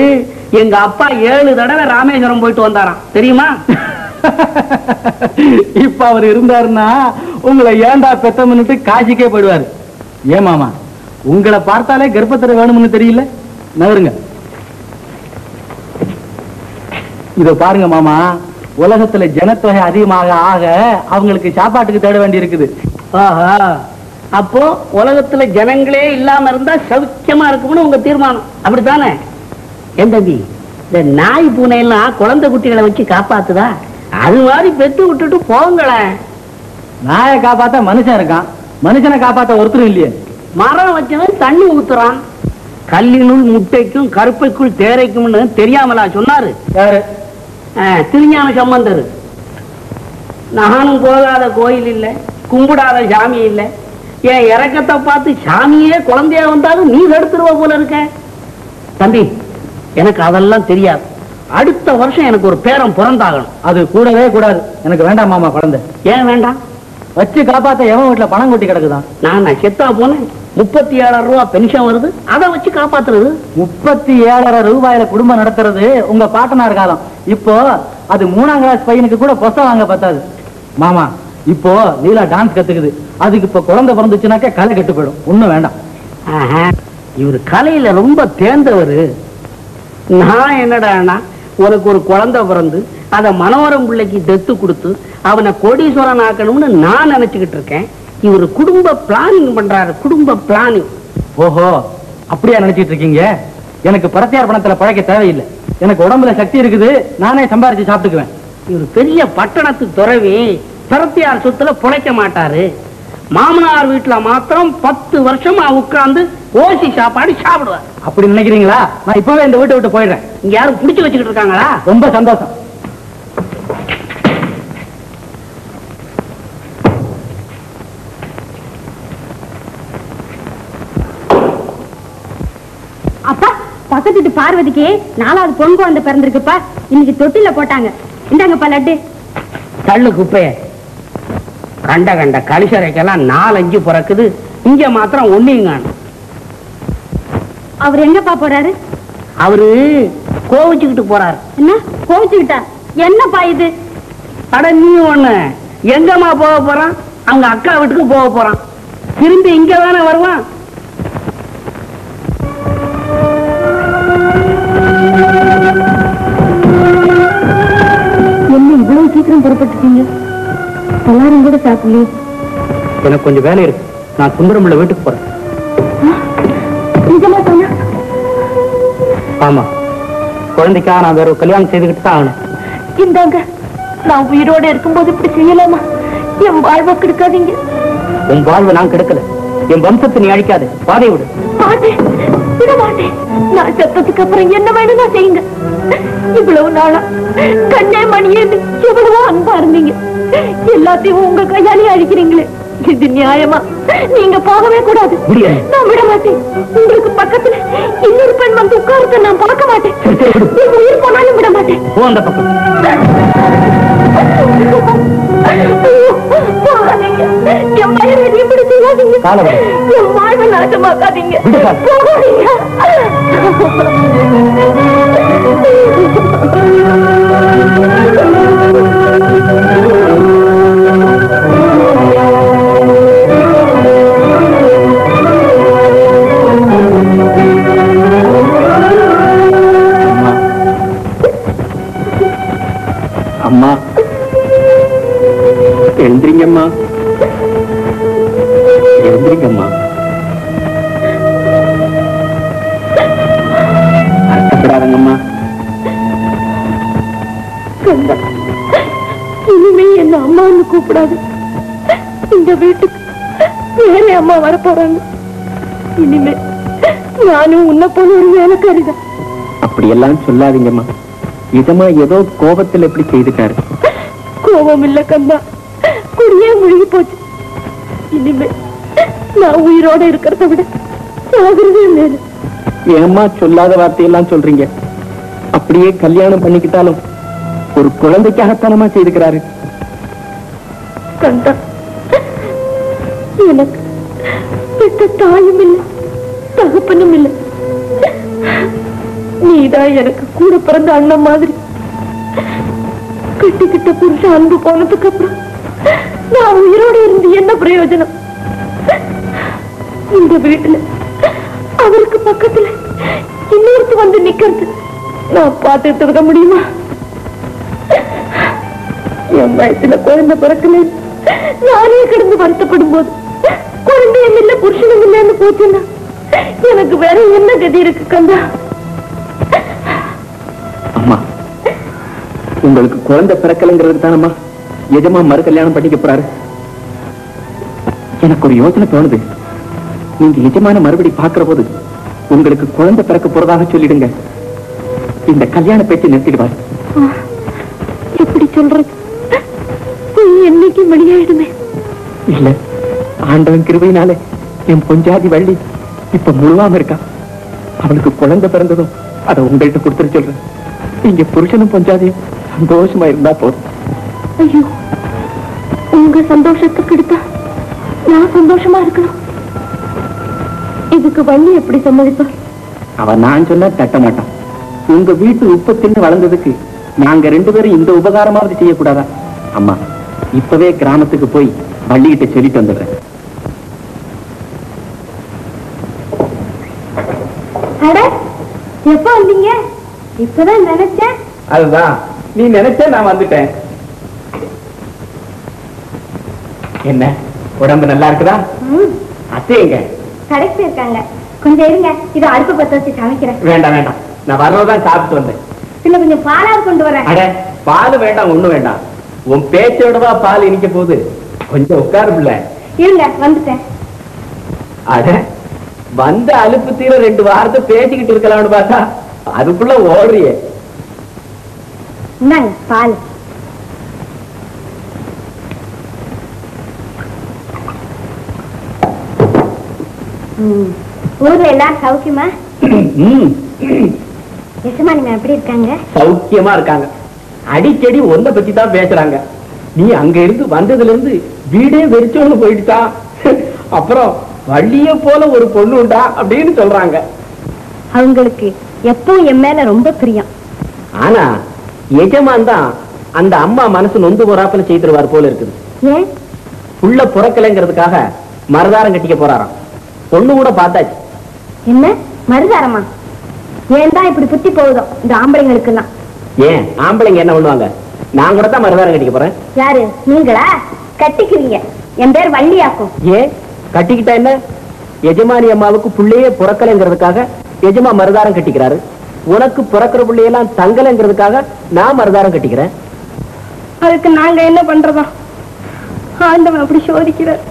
எங்க அப்பா 7 தடவை ராமேஸ்வரம் போயிட்டு வந்தாராம் தெரியுமா? இப்ப அவர் இருந்தாருன்னா உங்களை ஏண்டா பெத்தம்னுட்டு காசிக்கே போயிடுவாரு. ஏன் மாமா உங்களை பார்த்தாலே கர்ப்பத்தடை வேணும்னு தெரியல? நகருங்க, இத பாருங்க மாமா. உலகத்துல ஜனத்தொகை அதிகமாக ஆக அவங்களுக்கு சாப்பாட்டுக்கு தேட வேண்டி இருக்குது. அப்போ உலகத்துல ஜனங்களே இல்லாம இருந்தா சௌக்கியமா இருக்கும்னு உங்க தீர்மானம் அப்படித்தானே? என் தம்பி, இந்த நாய் பூனையெல்லாம் குழந்தை குட்டிகளை வச்சு காப்பாத்துதா? அது மாதிரி பெத்து விட்டுட்டு போங்களேன். நாயை காப்பாத்தா மனுஷன் இருக்கான், மனுஷனை காப்பாத்த ஒருத்தரும் இல்லையே. மரம் வச்சவன் தண்ணி ஊத்துறான். கல்லினுள் முட்டைக்கும் கருப்பைக்குள் தேரைக்கும்னு தெரியாமலா சொன்னாரு திருஞான சம்பந்தர். நானும் போகாத கோயில் இல்லை, கும்பிடாத சாமி இல்லை. என் இறக்கத்தை பார்த்து சாமியே குழந்தையா வந்தாலும் நீ தடுத்துருவ போல இருக்க. தம்பி எனக்கு அதெல்லாம் தெரியாது. அடுத்த வருஷம் எனக்கு ஒரு பேரன் பிறந்தாகணும். அது கூடவே கூடாது. எனக்கு வேண்டாம் மாமா குழந்தை. ஏன் வேண்டாம்? வச்சு காப்பாத்த எவன் வீட்டுல பணம் கொட்டி கிடக்குதான். நான் செத்தா போனேன் 37,000 ரூபாய் பென்ஷன் வருது, அதை வச்சு காப்பாத்துறது. 37,500 ரூபாயில குடும்பம் நடத்துறது உங்க பாட்டனார் காலம். இப்போ அது 3ஆம் கிளாஸ் பையனுக்கு கூட பொசம் வாங்க பார்த்தாது. மாமா இப்போ லீலா டான்ஸ் கத்துக்குது, அதுக்கு இப்ப குழந்தை பிறந்துச்சுனாக்கா கலை கெட்டு போயிடும். ஒண்ணும் வேண்டாம். இவரு கலையில ரொம்ப தேர்ந்தவரு. நான் என்னடா உனக்கு ஒரு குழந்தை பிறந்து அதை மனோரம் பிள்ளைக்கு தத்து கொடுத்து அவனை கோடீஸ்வரன் ஆக்கணும்னு நான் நினைச்சுக்கிட்டு இருக்கேன். இவர் குடும்ப பிளானிங் பண்றாரு. குடும்ப பிளானிங். ஓஹோ, அப்படியா நினைச்சிட்டு இருக்கீங்க? எனக்கு பரத்தியார் பணத்துல பழைக்க தேவையில்லை. எனக்கு உடம்புல சக்தி இருக்குது, நானே சம்பாரிச்சு சாப்பிட்டுக்குவேன். இவர் பெரிய பட்டணத்து துறவி, பரத்தியார் சொத்துல புழைக்க மாட்டாரு. மாமனார் வீட்டுல மாத்திரம் 10 வருஷமா உட்கார்ந்து ஓசி சாப்பாடு சாப்பிடுவார். அப்படி நினைக்கிறீங்களா? நான் இப்பவே இந்த வீட்டை விட்டு போயிடுறேன். இங்க யாரும் புடிச்சு வச்சுக்கிட்டு இருக்காங்களா? ரொம்ப சந்தோஷம். பக்கத்து பார்வதிக்கு 4வது பொன் குழந்தை பிறந்திருக்குப்பா. இன்னைக்கு தொட்டில போட்டாங்க. இந்தாங்கப்பா லட்டு. தள்ளு குப்பைய. கண்ட கண்ட கலிசரைக்கெல்லாம் 4-5 பிறக்குது, இங்க மாத்திரம் ஒண்ணுங்க. அவர் எங்கப்பா போறாரு? அவரு கோவிச்சுக்கிட்டு போறாரு. என்ன கோவிச்சுக்கிட்டா? என்னப்பா இது? அட நீ ஒண்ணு, எங்கம்மா போக போறான்? அவங்க அக்கா வீட்டுக்கு போக போறான். திரும்பி இங்க தானே வருவான். சீக்கிரம் புறப்பட்டுட்டீங்க, எல்லாரும் கூட சாப்பிடல. எனக்கு கொஞ்சம் வேலை இருக்கு, நான் சுந்தரம் உள்ள வீட்டுக்கு போறேன். ஆமா, குழந்தைக்கா நான் வேற கல்யாணம் செய்துக்கிட்டு தான் ஆகணும். இந்தாங்க, நான் உயிரோட இருக்கும்போது இப்படி செய்யலாமா? என் வாழ்வை கெடுக்காதீங்க. உன் வாழ்வை நான் கெடுக்கல, என் வம்சத்தை நீ அழிக்காது. பாதை விடு. நான் செத்ததுக்கு அப்புறம் என்ன வேணும்னா செய்யுங்க. இவ்வளவு நாளா கண்ணே மணியே எவ்வளவோ அன்பா இருந்தீங்க, எல்லாத்தையும் உங்க கையாலே அழிக்கிறீங்களே, இது நியாயமா? நீங்க போகவே கூடாது. நான் விட மாட்டேன். உங்களுக்கு பக்கத்துல இன்னொரு பெண் வந்து உட்கார்ந்து நான் பார்க்க மாட்டேன். நீங்க உயிர் போனாலும் விட மாட்டேன். என் மயிரை இப்படி செய்யாதீங்க, என் வாழ்வை நாசமாக்காதீங்க. போகாதீங்க. கூப்பிடாது. இந்த வீட்டுக்கு வேற அம்மா வர போறாங்க. இனிமே நானும் உன்ன போல ஒரு வேலைக்காரிதான். அப்படி எல்லாம் சொல்லாதீங்கம்மா. இதமா ஏதோ கோபத்தில் எப்படி செய்துட்டாரு. கோபம் இல்ல கம்மா, குடியே முழுகி போச்சு. இனிமே நான் உயிரோட இருக்கிறத விட சாகிறதே மேல. ஏம்மா சொல்லாத வார்த்தையெல்லாம் சொல்றீங்க? அப்படியே கல்யாணம் பண்ணிக்கிட்டாலும் ஒரு குழந்தைக்காகத்தனமா செய்துக்கிறாரு. கண்டா எனக்கு பெற்ற தாயும் இல்லை, தகப்பனும் இல்லை. நீதான் எனக்கு கூட பிறந்த அண்ணன் மாதிரி. கட்டிக்கிட்ட புருஷ அன்பு போனதுக்கு அப்புறம் நான் உயிரோடு இருந்து என்ன பிரயோஜனம்? இந்த வீட்டுல அவருக்கு பக்கத்துல இன்னொருத்து வந்து நிக்கிறது நான் பார்த்துட்டு இருக்க முடியுமா? என் வயசுல குழந்தை பிறக்கல, நானே கிடந்து வருத்தப்படும் போது குழந்தையும் இல்ல புருஷனும் இல்லைன்னு போச்சுன்னா எனக்கு வேற என்ன கதி இருக்கு கந்தா? அம்மா, உங்களுக்கு குழந்தை பிறக்கலைங்கிறது தானம்மா எஜமா மறு கல்யாணம் பண்ணிக்க போறாரு. எனக்கு ஒரு யோசனை தோணுது. நீங்க எஜமான மறுபடி பாக்குற போது உங்களுக்கு குழந்தை பிறக்க போறதாக சொல்லிடுங்க. இந்த கல்யாண பேச்சு நிறுத்திடுவார். எப்படி சொல்றது? என்னைக்கு மணியாயிடுமே இல்ல? ஆண்டவன் கிருபையினாலே என் பொஞ்சாதி வள்ளி இப்ப முழுவாம இருக்கா. அவளுக்கு குழந்தை பிறந்ததும் அதை உங்கள்கிட்ட கொடுத்துட்டு சொல்றேன். நீங்க புருஷனும் பொஞ்சாதியும் சந்தோஷமா இருந்தா போதும். ஐயோ, உங்க சந்தோஷத்துக்கு எடுத்தா நான் சந்தோஷமா இருக்கணும். இதுக்கு வள்ளி எப்படி சம்மதிப்பா? அவன் நான் சொன்னா தட்ட மாட்டான். உங்க வீட்டு உப்பத்தின்னு வளர்ந்ததுக்கு நாங்க ரெண்டு பேரும் இந்த உபகாரமாவது செய்யக்கூடாதா? அம்மா, இப்பவே கிராமத்துக்கு போய் வள்ளிகிட்ட சொல்லிட்டு வந்துடுறேன். எப்ப வந்தீங்க? இப்பதான் நினைச்சேன். அதுதான் நீ நினைச்ச நான் வந்துட்டேன். என்ன உடம்பு நல்லா இருக்குதா? அத்தைங்க கடைக்கு போயிருக்காங்க. கொஞ்சம் இருங்க, இதை அடுப்பு பத்த வச்சு சமைக்கிறேன். வேண்டாம் வேண்டாம், நான் வரதான் சாப்பிட்டு வந்தேன். இல்ல கொஞ்சம் பாலா கொண்டு வரேன். அட பால் வேண்டாம், ஒண்ணும் வேண்டாம். உன் பேச்சோடவா பால் இனிக்க போகுது. கொஞ்சம் உட்காருல. இருங்க வந்துட்டேன். அட வந்த அலுப்பு தீர ரெண்டு வாரத்தை பேசிக்கிட்டு இருக்கலாம்னு பார்த்தா அதுக்குள்ள ஓடுறியே. என்னங்க பால்? ஊர்ல எல்லாரும் சௌக்கியமா? எசமா நீங்க எப்படி இருக்காங்க? சௌக்கியமா இருக்காங்க. அடிக்கடி ஒன்றை பத்தி தான் பேசுறாங்க. நீ அங்க இருந்து வந்ததுல இருந்து வீடே வெறிச்சோன்னு போயிடுச்சா, அப்புறம் வள்ளிய போல ஒரு பொண்ணு உண்டா அப்படின்னு சொல்றாங்க. அவங்களுக்கு எப்பவும் என் மேல ரொம்ப பிரியம். ஆனா எஜமான் தான் அந்த அம்மா மனசு நொந்து போறாப்புல செய்திருவாரு போல இருக்குது. ஏன் உள்ள புறக்கலைங்கிறதுக்காக மருதாரம் கட்டிக்க போறாராம். பொண்ணு கூட பார்த்தாச்சு. என்ன மருதாரமா? ஏன் தான் இப்படி புத்தி போகுதோ இந்த ஆம்பளைங்களுக்கு தான். ஏன் ஆம்பளைங்க என்ன பண்ணுவாங்க? நான் கூட தான் மருதாரம் கட்டிக்க போறேன். யாரு நீங்களா? கட்டிக்கிறீங்க. என் பேர் வள்ளியாக்கும். ஏன் கட்டிக்கிட்டா என்ன? எஜமானி அம்மாவுக்கு புள்ளையே புறக்கலைங்கிறதுக்காக எஜமா மருதாரம் கட்டிக்கிறாரு. உனக்கு பிறக்கிற பிள்ளையெல்லாம் தங்கலைங்கிறதுக்காக நான் மருதாரம் கட்டிக்கிறேன். அதுக்கு நாங்க என்ன பண்றதா? ஆண்டவன் அப்படி சோதிக்கிறார்.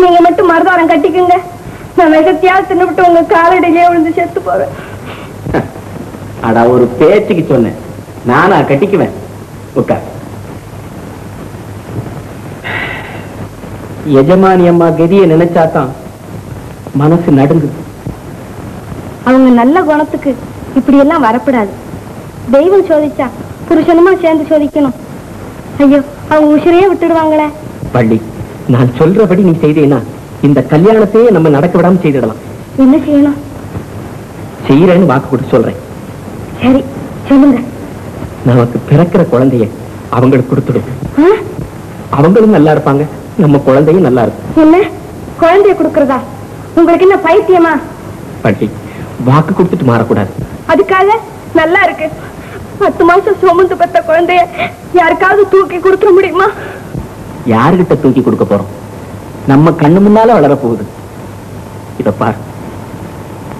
நீங்க மட்டும் மருதாரம் கட்டிக்குங்க, நான் விஷத்தியால் தின்னுட்டு உங்க காலடியிலே விழுந்து செத்து போவேன். அடா ஒரு பேச்சுக்கு சொன்னேன், நானா கட்டிக்குவேன். எஜமானி அம்மா கதியை நினைச்சாதான் மனசு நடுங்குது. அவங்க நல்ல குணத்துக்கு இப்படி எல்லாம் வரப்படாது. தெய்வம் சோதிச்சா புருஷனுமா சேர்ந்து சோதிக்கணும். ஐயோ, அவங்க உசிரையே விட்டுடுவாங்களே. பள்ளி, நான் சொல்றபடி நீ செய்தேன்னா இந்த கல்யாணத்தையே நம்ம நடக்க விடாம செய்திடலாம். என்ன செய்யணும்? செய்யறேன்னு வாக்கு கொடுத்து சொல்றேன். சரி சொல்லுங்க. நமக்கு பிறக்கிற குழந்தைய அவங்களுக்கு கொடுத்துடும். அவங்களும் நல்லா இருப்பாங்க, நம்ம குழந்தையும் நல்லா இருக்கும். என்ன குழந்தைய கொடுக்கறதா? உங்களுக்கு என்ன பைத்தியமா? பட்டி, வாக்கு கொடுத்துட்டு மாறக்கூடாது. அதுக்காக நல்லா இருக்கு 10 மாசம் சுமந்து பெற்ற குழந்தைய யாருக்காவது தூக்கி கொடுத்துட முடியுமா? யாருகிட்ட தூக்கி கொடுக்க போறோம்? நம்ம கண்ணு முன்னால வளர போகுது. இத பார்,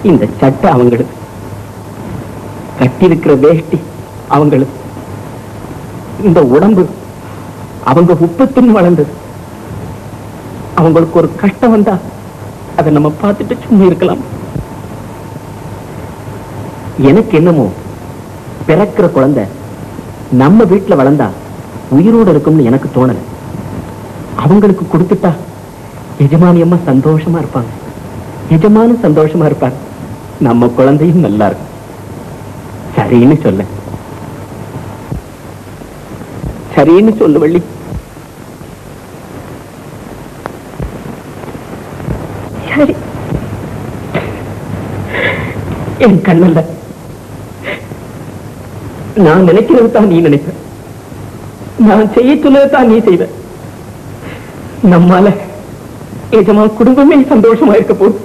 இந்த சட்டை அவங்களுக்கு, கட்டியிருக்கிற வேஷ்டி அவங்களுக்கு, இந்த உடம்பு அவங்க உப்பத்தின் வளர்ந்தது. அவங்களுக்கு ஒரு கஷ்டம் வந்தா அதை நம்ம பார்த்துட்டு சும்மா இருக்கலாம். எனக்கு என்னமோ பிறக்கிற குழந்தை நம்ம வீட்டுல வளர்ந்தா உயிரோடு இருக்கும்னு எனக்கு தோணல. அவங்களுக்கு கொடுத்துட்டா எஜமானியம்மா சந்தோஷமா இருப்பாங்க, எஜமானும் சந்தோஷமா இருப்பாங்க, நம்ம குழந்தையும் நல்லா இருக்கும் சரின்னு சொல்ல. சரின்னு சொல்லு வள்ளி. சரி, என் கண்ணல்ல நான் நினைக்கிறது தான் நீ நினைப்ப, நான் செய்ய சொன்னது தான் நீ செய்வ. நம்மால எஜமா குடும்பமே சந்தோஷமா இருக்க போது.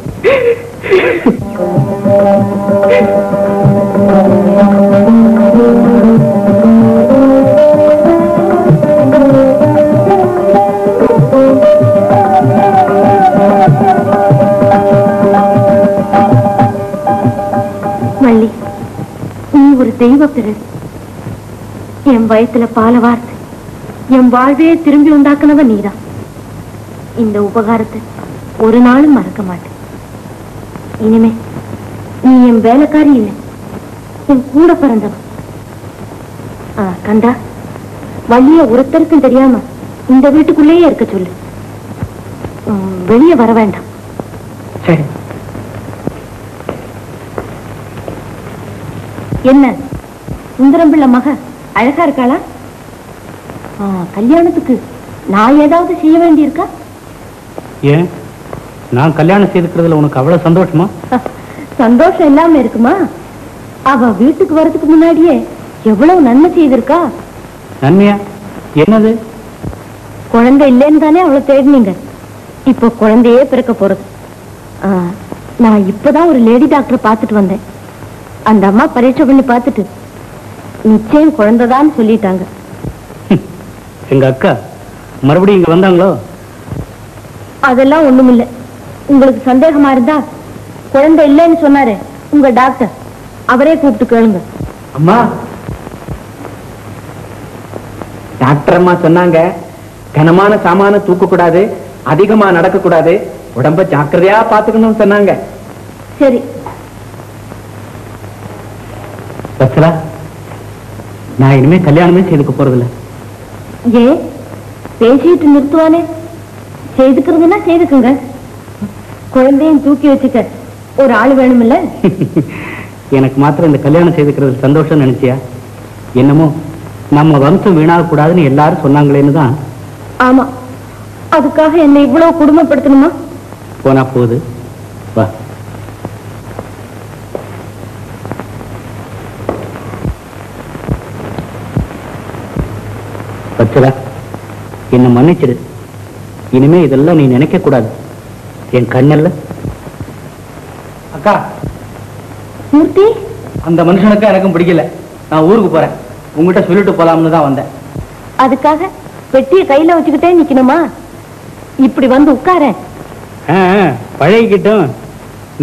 மல்லி, நீ ஒரு தெய்வ பிறவி. என் வயத்துல பால வார்த்தை என் வாழ்வையை திரும்பி உண்டாக்குனவ நீதான். இந்த உபகாரத்தை ஒரு நாளும் மறக்க மாட்டேன். இனிமே நீ என் வேலைக்காரி இல்லை, என் கூட பிறந்தவன். கண்டா, வள்ளிய ஒருத்தருக்கும் தெரியாம இந்த வீட்டுக்குள்ளேயே இருக்க சொல்லு, வெளியே வர வேண்டாம். சரி. என்ன சுந்தரம் பிள்ளை மக அழகா இருக்காளா? கல்யாணத்துக்கு நான் ஏதாவது செய்ய வேண்டியிருக்கா? ஏன், நான் கல்யாணம் செய்திருக்கிறதுல உனக்கு அவ்வளவு சந்தோஷமா? சந்தோஷம் இல்லாம இருக்குமா? அவ வீட்டுக்கு வரதுக்கு முன்னாடியே எவ்வளவு நன்மை செய்திருக்கா. நன்மையா? என்னது? குழந்தை இல்லைன்னு தானே அவ்வளவு தேடினீங்க. இப்போ குழந்தையே பிறக்க போறது. நான் இப்பதான் ஒரு லேடி டாக்டரை பார்த்துட்டு வந்தேன். அந்த அம்மா பரீட்சை பண்ணி பார்த்துட்டு நிச்சயம் குழந்தைதான்னு சொல்லிட்டாங்க. எங்க அக்கா மறுபடியும் இங்க வந்தாங்களோ? அதெல்லாம் ஒண்ணும் இல்ல. உங்களுக்கு சந்தேகமா இருந்தா குழந்தை இல்லைன்னு சொன்னாரு உங்க டாக்டர், அவரே கூப்பிட்டு கேளுங்க. அம்மா, டாக்டர் அம்மா சொன்னாங்க கனமான சாமான தூக்க கூடாது, அதிகமா நடக்க கூடாது, உடம்ப ஜாக்கிரதையா பாத்துக்கணும்னு சொன்னாங்க. சரி. நான் இனிமே கல்யாணமே செய்துக்க போறதில்ல. ஏ, பேசிட்டு நிறுத்துவானே? செய்துக்கிறதுன்னா செய்துக்குங்க, குழந்தையும் தூக்கி வச்சுக்க ஒரு ஆள் வேணும்ல. எனக்கு மாத்திரம் இந்த கல்யாணம் செய்துக்கிறது சந்தோஷம் நினைச்சியா? என்னமோ நம்ம வம்சம் வீணாக கூடாதுன்னு எல்லாரும் சொன்னாங்களேன்னு தான். ஆமா, அதுக்காக என்னை இவ்வளவு குடும்பப்படுத்தணுமா? போனா போகுது, வா. பச்சலா, என்ன மன்னிச்சிடு. இனிமே இதெல்லாம் நீ நினைக்க கூடாது. என் கண்ணல்ல. அக்கா, மூர்த்தி அந்த மனுஷனுக்கு எனக்கும் பிடிக்கல. நான் ஊருக்கு போறேன், உங்ககிட்ட சொல்லிட்டு போலாம்னு தான் வந்தேன். அதுக்காக பெட்டிய கையில வச்சுக்கிட்டே நிக்கணுமா? இப்படி வந்து உட்கார பழகிக்கிட்டும்.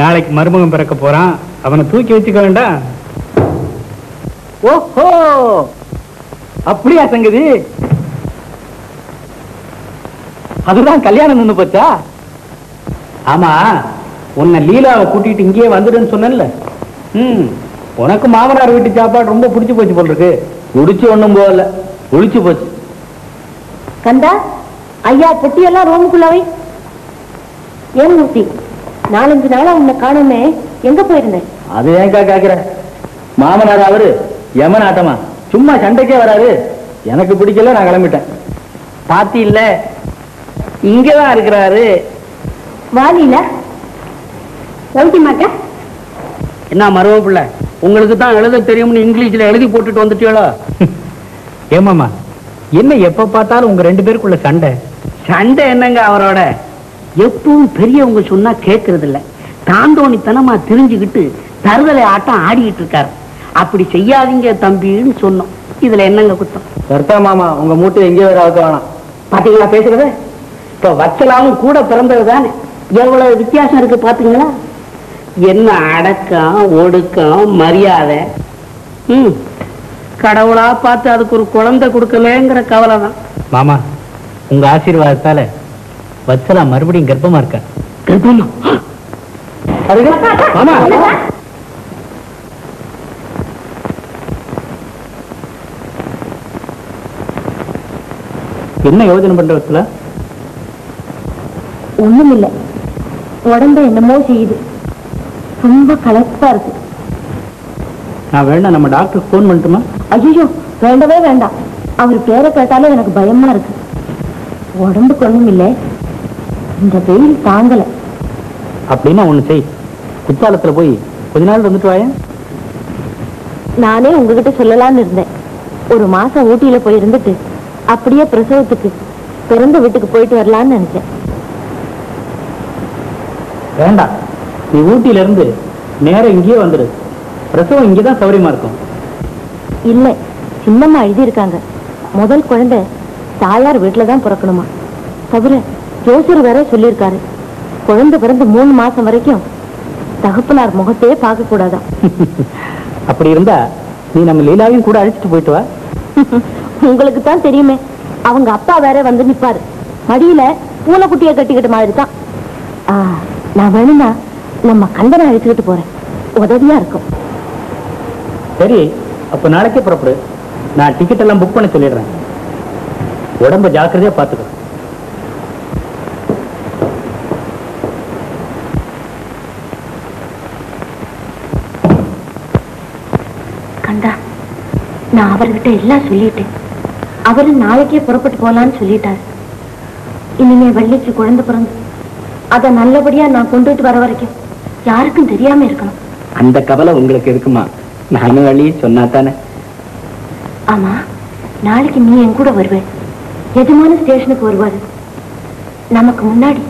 நாளைக்கு மருமகம் பிறக்க போறான், அவனை தூக்கி வச்சுக்க வேண்டாம். ஓஹோ, அப்படியா சங்கதி? அதுதான் கல்யாணம் நின்று போச்சா? ஆமா, உன்னை லீலாவை கூட்டிட்டு இங்கேயே வந்துடுன்னு சொன்னேன்ல. உனக்கு மாமனார் வீட்டு சாப்பாடு ரொம்ப பிடிச்சு போச்சு போல இருக்கு. முடிச்சு ஒண்ணும் போகல, ஒழிச்சு போச்சு. கண்டா, ஐயா பெட்டியெல்லாம் ரூமுக்குள்ளவை. ஏன் மூர்த்தி, 4-5 நாளா உன்னை காணுமே, எங்க போயிருந்தேன்? அது ஏங்கா கேக்குற? மாமனார் அவரு யமனாட்டமா சும்மா சண்டைக்கே வராது. எனக்கு பிடிக்கல, நான் கிளம்பிட்டேன். பாத்தி இல்ல, இங்கதான் இருக்கிறாரு. வாலியில கவுத்திமாக்க என்ன மருவ பிள்ளை, உங்களுக்கு தான் எழுத தெரியும்னு இங்கிலீஷ்ல எழுதி போட்டுட்டு வந்துட்டியோளோ? ஏமாமா, என்ன எப்ப பார்த்தாலும் உங்க 2 பேருக்குள்ள சண்டை? சண்டை என்னங்க, அவரோட எப்பவும் பெரியவங்க சொன்னா கேட்கறது இல்ல, தாந்தோணித்தனமா திரிஞ்சுக்கிட்டு தருதலை ஆட்டம் ஆடிக்கிட்டு இருக்காரு. அப்படி செய்யாதீங்க தம்பின்னு சொன்னோம், இதுல என்னங்க குத்தம்? கர்த்தா மாமா, உங்க மூட்டை எங்கே வேற ஆக்க வேணாம். பாத்தீங்களா பேசுறது? இப்ப வச்சலாவும் கூட பிறந்தது தானே, எவ்வளவு வித்தியாசம் இருக்கு பாத்தீங்களா? என்ன அடக்கம், ஒடுக்கம், மரியாதை. கடவுளா பார்த்து அதுக்கு ஒரு குழந்தை கொடுக்கலங்கிற கவலை தான். மாமா உங்க ஆசீர்வாதத்தால வச்சலா மறுபடியும் கர்ப்பமா இருக்க. கர்ப்பமா? மாமா என்ன யோஜனை பண்ற வச்சலா? ஒண்ணும் இல்ல, உடம்ப என்னமோ செய்யுது, ரொம்ப களைப்பா இருக்கு. நான் வேணா நம்ம டாக்டர் போன் பண்ணட்டுமா? ஐயோ வேண்டவே வேண்டாம், அவர் பேரை கேட்டாலே எனக்கு பயமா இருக்கு. உடம்புக்கு ஒண்ணும் இல்லை, இந்த வெயில் தாங்கல. அப்படின்னா ஒண்ணு செய், குத்தாலத்துல போய் கொஞ்ச நாள் வந்துட்டு வாயேன். நானே உங்ககிட்ட சொல்லலான்னு இருந்தேன், ஒரு மாசம் ஊட்டியில போய் இருந்துட்டு அப்படியே பிரசவத்துக்கு பிறந்த வீட்டுக்கு போயிட்டு வரலான்னு நினைச்சேன். வேண்டாம், நீ ஊட்டியில இருந்து நேரம் இங்கேயே வந்துடு, பிரசவம் இங்கேதான் சௌரியமா இருக்கும். இல்ல சின்னம்மா எழுதியிருக்காங்க, முதல் குழந்தை தாயார் வீட்டுலதான் பிறக்கணுமா. தவிர ஜோசியர் வேற சொல்லியிருக்காரு, குழந்தை பிறந்து 3 மாசம் வரைக்கும் தகப்பனார் முகத்தையே பார்க்க கூடாதான். அப்படி இருந்தா நீ நம்ம லீலாவையும் கூட அழைச்சிட்டு போயிட்டு வா. உங்களுக்கு தான் தெரியுமே, அவங்க அப்பா வேற வந்து நிப்பாரு, மடியில பூனைக்குட்டியை கட்டிக்கிட்ட மாதிரி தான். நான் வேணும்னா நம்ம கந்தனை அழைச்சுக்கிட்டு போறேன், உதவியா இருக்கும். சரி அப்ப நாளைக்கே புறப்படு, நான் டிக்கெட் எல்லாம் புக் பண்ண சொல்லிடுறேன். உடம்ப ஜாக்கிரதையா பாத்துக்க. கந்தா, நான் அவர்கிட்ட எல்லாம் சொல்லிட்டேன், அவரு நாளைக்கே புறப்பட்டு போலான்னு சொல்லிட்டாரு. இனிமே வள்ளிக்கு குழந்தை பிறந்து அதை நல்லபடியா நான் கொண்டுட்டு வர வரைக்கும் யாருக்கும் தெரியாம இருக்கணும். அந்த கவலை உங்களுக்கு இருக்குமா? நானும் வழியே சொன்னா தானே. ஆமா, நாளைக்கு நீ என் கூட வருவேன், எஜமான ஸ்டேஷனுக்கு வருவாரு. நமக்கு முன்னாடி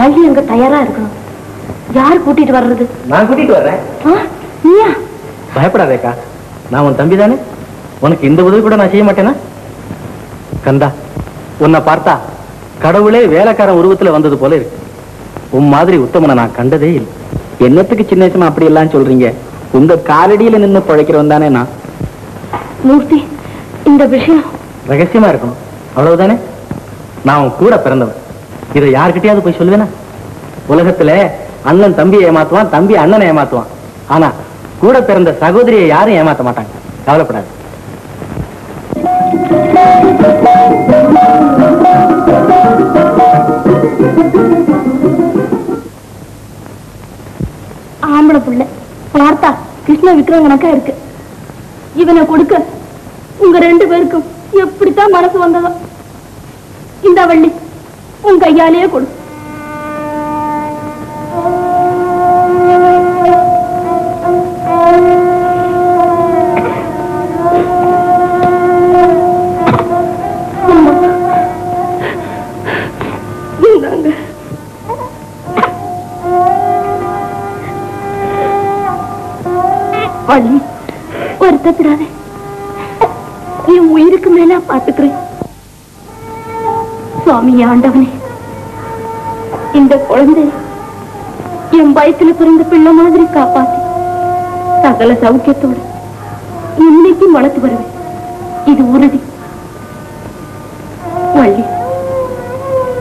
வள்ளி அங்க தயாரா இருக்கணும். யார் கூட்டிட்டு வர்றது? நான் கூட்டிட்டு வர்றேன். நீயா? பயப்படாதேக்கா, நான் உன் தம்பி தானே, உனக்கு இந்த உதவி கூட நான் செய்ய மாட்டேனா? கந்தா, உன்னை பார்த்தா கடவுளே வேலைக்கார உருவத்துல வந்தது போல இருக்கு. உன் மாதிரி உத்தமனை நான் கண்டதே இல்லை. என்னத்துக்கு சின்ன வயசுமா அப்படி எல்லாம் சொல்றீங்க? உங்க காலடியில நின்று பழைக்கிறவன் தானே நான். மூர்த்தி, இந்த விஷயம் ரகசியமா இருக்கும், அவ்வளவுதானே. நான் உன் கூட பிறந்தவன், இதை யாருக்கிட்டையாவது போய் சொல்லுவேனா? உலகத்துல அண்ணன் தம்பியை ஏமாத்துவான், தம்பி அண்ணனை ஏமாத்துவான், ஆனா கூட பிறந்த சகோதரியை யாரும் ஏமாத்த மாட்டாங்க. கவலைப்படாது. ஆம்பளை புள்ள பார்த்தா கிருஷ்ண விக்ரமனுக்கா இருக்கு, இவனை கொடுக்க உங்க 2 பேருக்கும் எப்படித்தான் மனசு வந்ததோ. இந்த வள்ளி உன் கையாலேயே கொடு. வருத்தப்படாதே, நீ உயிருக்கு மேல பாத்துக்கிறேன். சுவாமி ஆண்டவனே, இந்த குழந்தை என் வயிற்றுல பிறந்த பிள்ளை மாதிரி காப்பாத்தி சகல சௌக்கியத்தோடு இன்னைக்கும் வளர்த்து வருவேன், இது உறுதி. வள்ளி,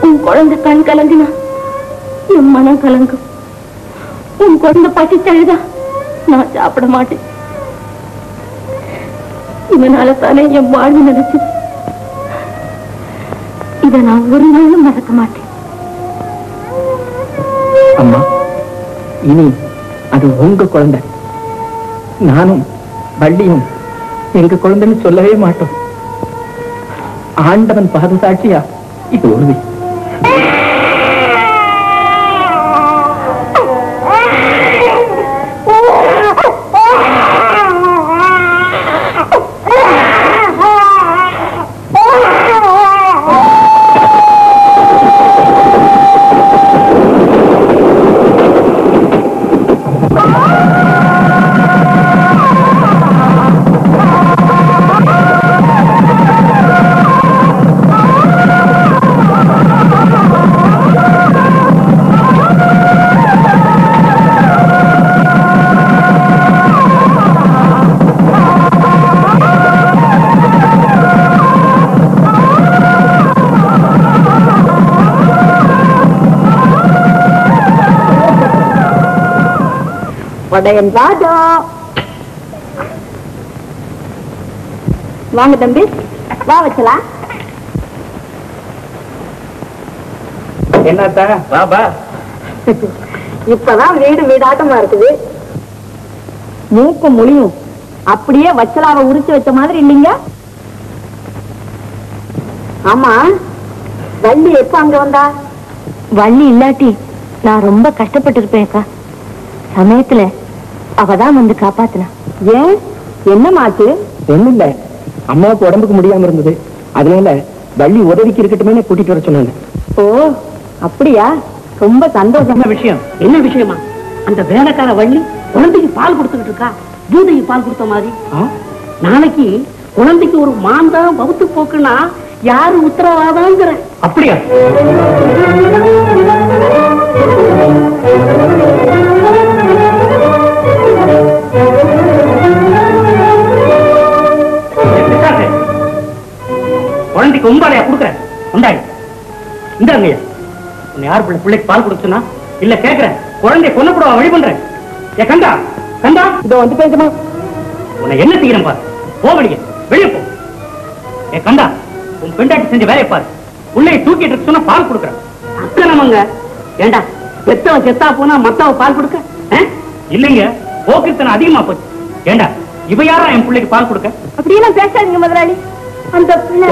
உன் குழந்தை கண் கலங்கினா என் மனம் கலங்கும், உன் குழந்தை பட்டி தழுதா நான் சாப்பிட மாட்டேன். இவனால தானே என் வாழ்வு நினைச்சு, இதை நான் ஒரு நாளும் மறக்க மாட்டேன். அம்மா, இனி அது உங்க குழந்தை, நானும் வள்ளியும் எங்க குழந்தைன்னு சொல்லவே மாட்டோம். ஆண்டவன் பாதுகாட்சியா இது உறுதி. கொடையன் வாடா. வாங்க தம்பி, வா வச்சலாம். என்னத்தா வா வா. இப்பதான் வீடு வீடாட்டமா இருக்குது. மூக்கு முழியும் அப்படியே வச்சலாவை உரிச்சு வச்ச மாதிரி இல்லைங்க. ஆமா, வள்ளி எப்ப அங்க வந்தா? வள்ளி இல்லாட்டி நான் ரொம்ப கஷ்டப்பட்டு இருப்பேன்க்கா. சமயத்துல அவதான் வந்து காப்பாத்தினா. ஏன் என்னமாச்சு? ஒண்ணு இல்ல, அம்மாவுக்கு உடம்புக்கு முடியாம இருந்தது, அதனால வள்ளி உதவிக்கு இருக்கட்டுமே கூட்டிட்டு வர சொன்னாங்க. ஓ அப்படியா, ரொம்ப சந்தோஷமான விஷயம். என்ன விஷயமா? அந்த வேலைக்கார வள்ளி குழந்தைக்கு பால் கொடுத்துக்கிட்டு இருக்கா, தூதைக்கு பால் கொடுத்த மாதிரி. நாளைக்கு குழந்தைக்கு ஒரு மாந்தம் வகுத்து போக்குன்னா யாரு உத்தரவாதங்கிற. அப்படியா? குழந்தைக்கு உங்களையா கொடுக்குறேன். உண்டாடி இந்தாங்கய்யா. உன்னை யார் பிள்ளைக்கு பால் கொடுத்துனா இல்ல கேட்கிறேன், குழந்தைய கொல்லக்கூட வழி பண்றேன். ஏ கண்டா கண்டா, இதோ வந்து பேசுமா. உன்னை என்ன செய்யணும் பாரு, போவடிங்க வெளியே போ. ஏ கண்டா, உன் பெண்டாட்டி செஞ்ச வேலையை பாரு. உள்ளே தூக்கிட்டு இருக்கு சொன்னா பால் கொடுக்குறேன். அக்கறமங்க ஏண்டா, பெத்தவன் செத்தா போனா மத்தவ பால் கொடுக்க இல்லைங்க, போக்குத்தனை அதிகமா போச்சு. ஏண்டா இவ யாரா என் பிள்ளைக்கு பால் கொடுக்க? அப்படின்னா பேசாதீங்க முதலாளி. அந்த பிள்ளை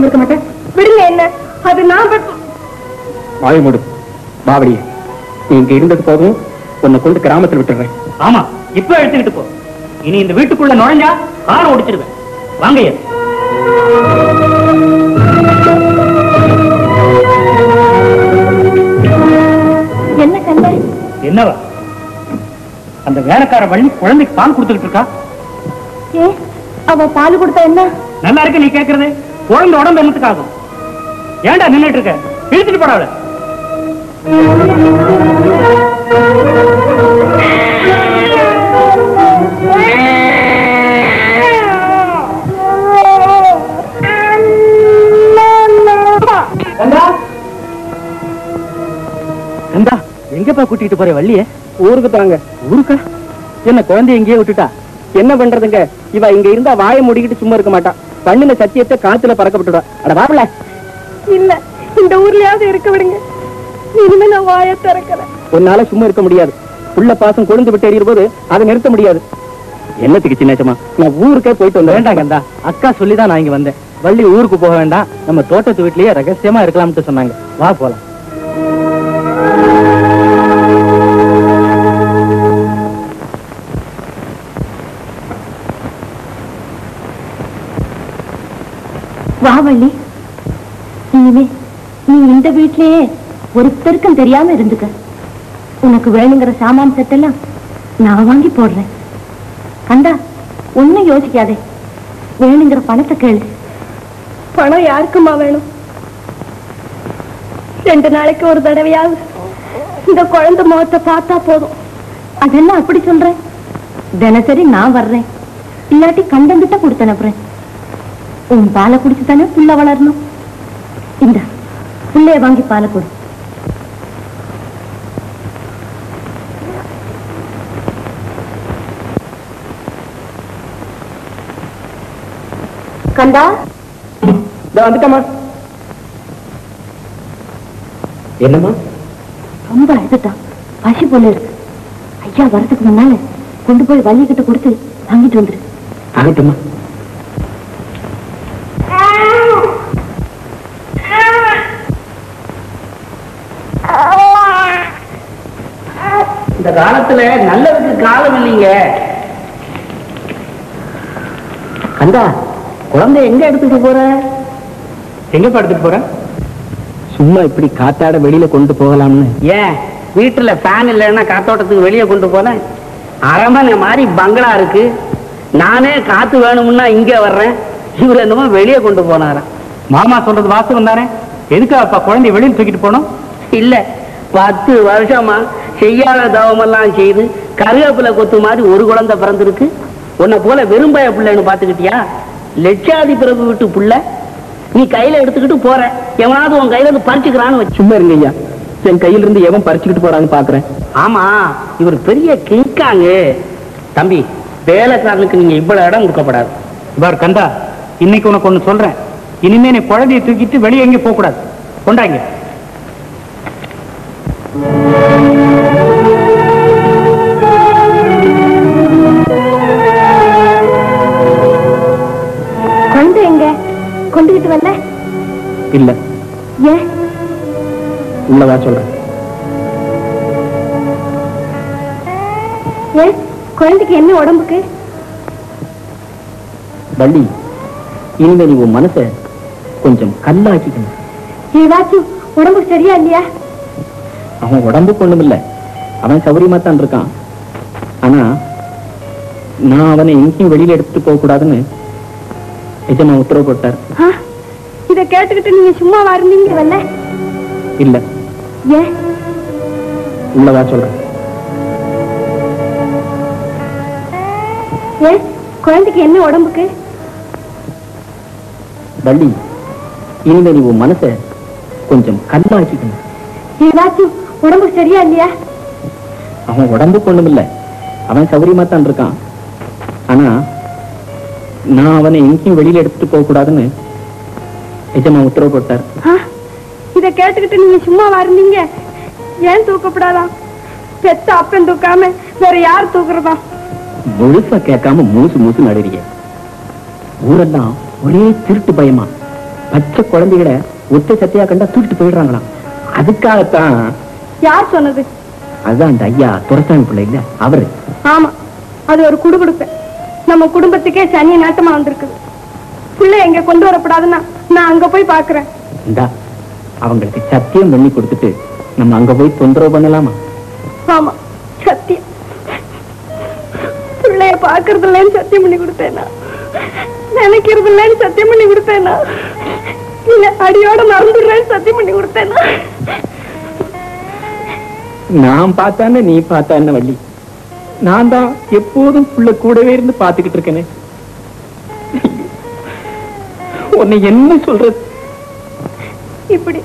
இருக்க மாட்டேன். விடுங்க, என்ன அது நான் வாயுமடு பாவடிய. இங்க இருந்தது போதும், உன்னை கொண்டு கிராமத்தில் விட்டுடுறேன். ஆமா, இப்ப எடுத்துக்கிட்டு போ. இனி இந்த வீட்டுக்குள்ள நுழைஞ்சா காரை ஒடிச்சிடுவேன். வாங்கய்யா. என்ன கண்ட? என்னவா? அந்த வேலைக்கார வள்ளி குழந்தைக்கு பால் கொடுத்துக்கிட்டு இருக்கா. ஏ அவ பால் கொடுத்தா என்ன? நல்லா இருக்கு நீ கேக்குறது. குழந்தை உடம்பு என்னத்துக்காகும்? ஏண்டா நின்னுட்டு இருக்க, இழுத்துட்டு போடாத. எங்கப்பா கூட்டிட்டு போற வள்ளிய? ஊருக்கு தாங்க. ஊருக்கா? என்ன குழந்தை எங்கேயே விட்டுட்டா? என்ன பண்றதுங்க, இவ இங்க இருந்தா வாயை முடிக்கிட்டு சும்மா இருக்க மாட்டான். பண்ணின சத்தியத்தை காத்துல பறக்க விட்டுடா. அட வாப்பல, இல்ல இந்த ஊர்லயாவது இருக்க விடுங்க. இனிமே நான் வாயை திறக்கல. உன்னால சும்மா இருக்க முடியாது. புள்ள பாசம் கொழுந்து விட்டு எறிகிற போது அதை நிறுத்த முடியாது. என்னத்துக்கு சின்னச்சம்மா, நான் ஊருக்கே போயிட்டு வந்தேன். வேண்டாங்க அந்தா, அக்கா சொல்லிதான் நான் இங்க வந்தேன். வள்ளி ஊருக்கு போக வேண்டாம், நம்ம தோட்டத்து வீட்லயே ரகசியமா இருக்கலாம்னு சொன்னாங்க. வா போலாம். வா வள்ளி, இனிமே நீ இந்த வீட்டிலேயே ஒருத்தருக்கும் தெரியாம இருந்துக்க. உனக்கு வேணுங்கிற சாமான் செட்டெல்லாம் நான் வாங்கி போடுறேன். கண்டா ஒன்னும் யோசிக்காதே, வேணுங்கிற பணத்தை கேளு. பணம் யாருக்குமா வேணும்? ரெண்டு நாளைக்கு ஒரு தடவையாவது இந்த குழந்தை முகத்தை பார்த்தா போதும். அதெல்லாம் அப்படி சொல்றேன். தினசரி நான் வர்றேன், இல்லாட்டி கண்டங்கிட்ட கொடுத்து அனுப்புறேன். உன் பாலை குடிச்சு தானே புள்ள வளரணும். இந்த புள்ளைய வாங்கி பாலை கொடு. கண்டா வந்துட்டமா. என்னமா ரொம்ப அழுதுட்டான், பசி போல இருக்கு. ஐயா வரதுக்கு முன்னால கொண்டு போய் வள்ளி கிட்ட கொடுத்து வாங்கிட்டு வந்துரு. ஆகட்டுமா. இந்த காலத்துல நல்லதுக்கு காலம் இல்லைங்க. கண்டா, குழந்தை எங்க எடுத்துட்டு போற? எங்க படுத்துட்டு போற? சும்மா இப்படி காத்தாட வெளியில கொண்டு போகலாம்னு. ஏன் வீட்டுல ஃபேன் இல்லைன்னா காத்தோட்டத்துக்கு வெளியே கொண்டு போனேன். அரமனை மாதிரி பங்களா இருக்கு, நானே காத்து வேணும்னா இங்க வர்றேன். இவர் என்னமோ வெளியே கொண்டு போனாரன். மாமா சொல்றது வாசகம் தானே, எதுக்கு அப்பா குழந்தைய வெளியில் தூக்கிட்டு போனோம்? இல்ல 10 வருஷமா செய்யாத தவமெல்லாம் செய்து கருவேப்பில கொத்து மாதிரி ஒரு குழந்தை பிறந்திருக்கு. உன்னை போல வெறும்பாய பிள்ளைன்னு பாத்துக்கிட்டியா? லட்சாதி பிரபு விட்டு புள்ள நீ கையில எடுத்துக்கிட்டு போற. எவனாவது உன் கையில இருந்து பறிச்சுக்கிறான்னு வச்சுமா இருங்கய்யா. என் கையில இருந்து எவன் பறிச்சுக்கிட்டு போறான்னு பாக்குறேன். ஆமா, இவர் பெரிய கிங்காங்க. தம்பி, வேலைக்காரனுக்கு நீங்க இவ்வளவு இடம் கொடுக்கப்படாது. இவர் கந்தா, இன்னைக்கு உனக்கு ஒண்ணு சொல்றேன். இனிமே நீ குழந்தைய தூக்கிட்டு வெளியே எங்கே போக கூடாது. கொண்டாங்க. கொண்டு எங்க கொண்டுகிட்டு வரல? இல்ல. ஏன்? உள்ளதா சொல்றேன். ஏன் குழந்தைக்கு என்ன உடம்புக்கு? வள்ளி, இனிமே நீ உன் மனசை கொஞ்சம் கல்லாக்கிக்கணும். ஏதாச்சு உடம்புக்கு சரியா இல்லையா? அவன் உடம்புக்கு ஒண்ணும் இல்லை, அவன் சௌரியமா தான் இருக்கான். ஆனா நான் அவனை எங்கேயும் வெளியில எடுத்துட்டு போக கூடாதுன்னு எஜமா உத்தரவு போட்டார். இதை கேட்டுக்கிட்டு நீங்க சும்மாவா இருந்தீங்க வல்ல? இல்ல. ஏன்? உள்ளதா சொல்றேன். ஏன் குழந்தைக்கு என்ன உடம்புக்கு? வள்ளி, இனிமே நீ உன் மனசை கொஞ்சம் கல்லாக்கிக்கணும். ஏதாச்சும் உடம்புக்கு சரியா இல்லையா? அவன் உடம்புக்கு ஒண்ணும் இல்லை, அவன் சௌரியமா தான் இருக்கான். ஆனா நான் அவனை எங்கேயும் வெளியில எடுத்துட்டு போக கூடாதுன்னு எஜமா உத்தரவு போட்டார். இதை கேட்டுக்கிட்டு நீங்க சும்மாவா இருந்தீங்க? ஏன் தூக்கப்படாதான்? பெத்த அப்பன் தூக்காம வேற யார் தூக்குறதா? முழுசா கேட்காம மூசு மூசு நடுறீங்க. ஊரெல்லாம் ஒரே திருட்டு பயமா. பச்சை குழந்தைகளை ஒத்த சத்தையா கண்டா தூக்கிட்டு போயிடுறாங்களாம். அதுக்காகத்தான். யார் சொன்னது? அதுதான் அந்த ஐயா துரசாமி பிள்ளை இல்ல, அவரு. ஆமா, அது ஒரு குடுகுடுப்ப. நம்ம குடும்பத்துக்கே சனி நாட்டமா வந்திருக்குது. பிள்ளை எங்க கொண்டு வரப்படாதுன்னா நான் அங்க போய் பாக்குறேன். இந்தா, அவங்களுக்கு சத்தியம் பண்ணி கொடுத்துட்டு நம்ம அங்க போய் தொந்தரவு பண்ணலாமா? ஆமா, சத்தியம். பிள்ளைய பாக்குறது இல்லைன்னு சத்தியம் பண்ணி கொடுத்தேன்னா, நினைக்கிறது இல்லைன்னு சத்தியம் பண்ணி கொடுத்தேன்னா, இல்ல அடியோட மறந்துடுறேன்னு சத்தியம் பண்ணி கொடுத்தேன்னா? நான் பார்த்தானே நீ பார்த்தானே வள்ளி, நான் தான் எப்போதும் புள்ள கூடவே இருந்து பாத்துக்கிட்டு இருக்கேனே. உன்னை என்ன சொல்றது? இப்படி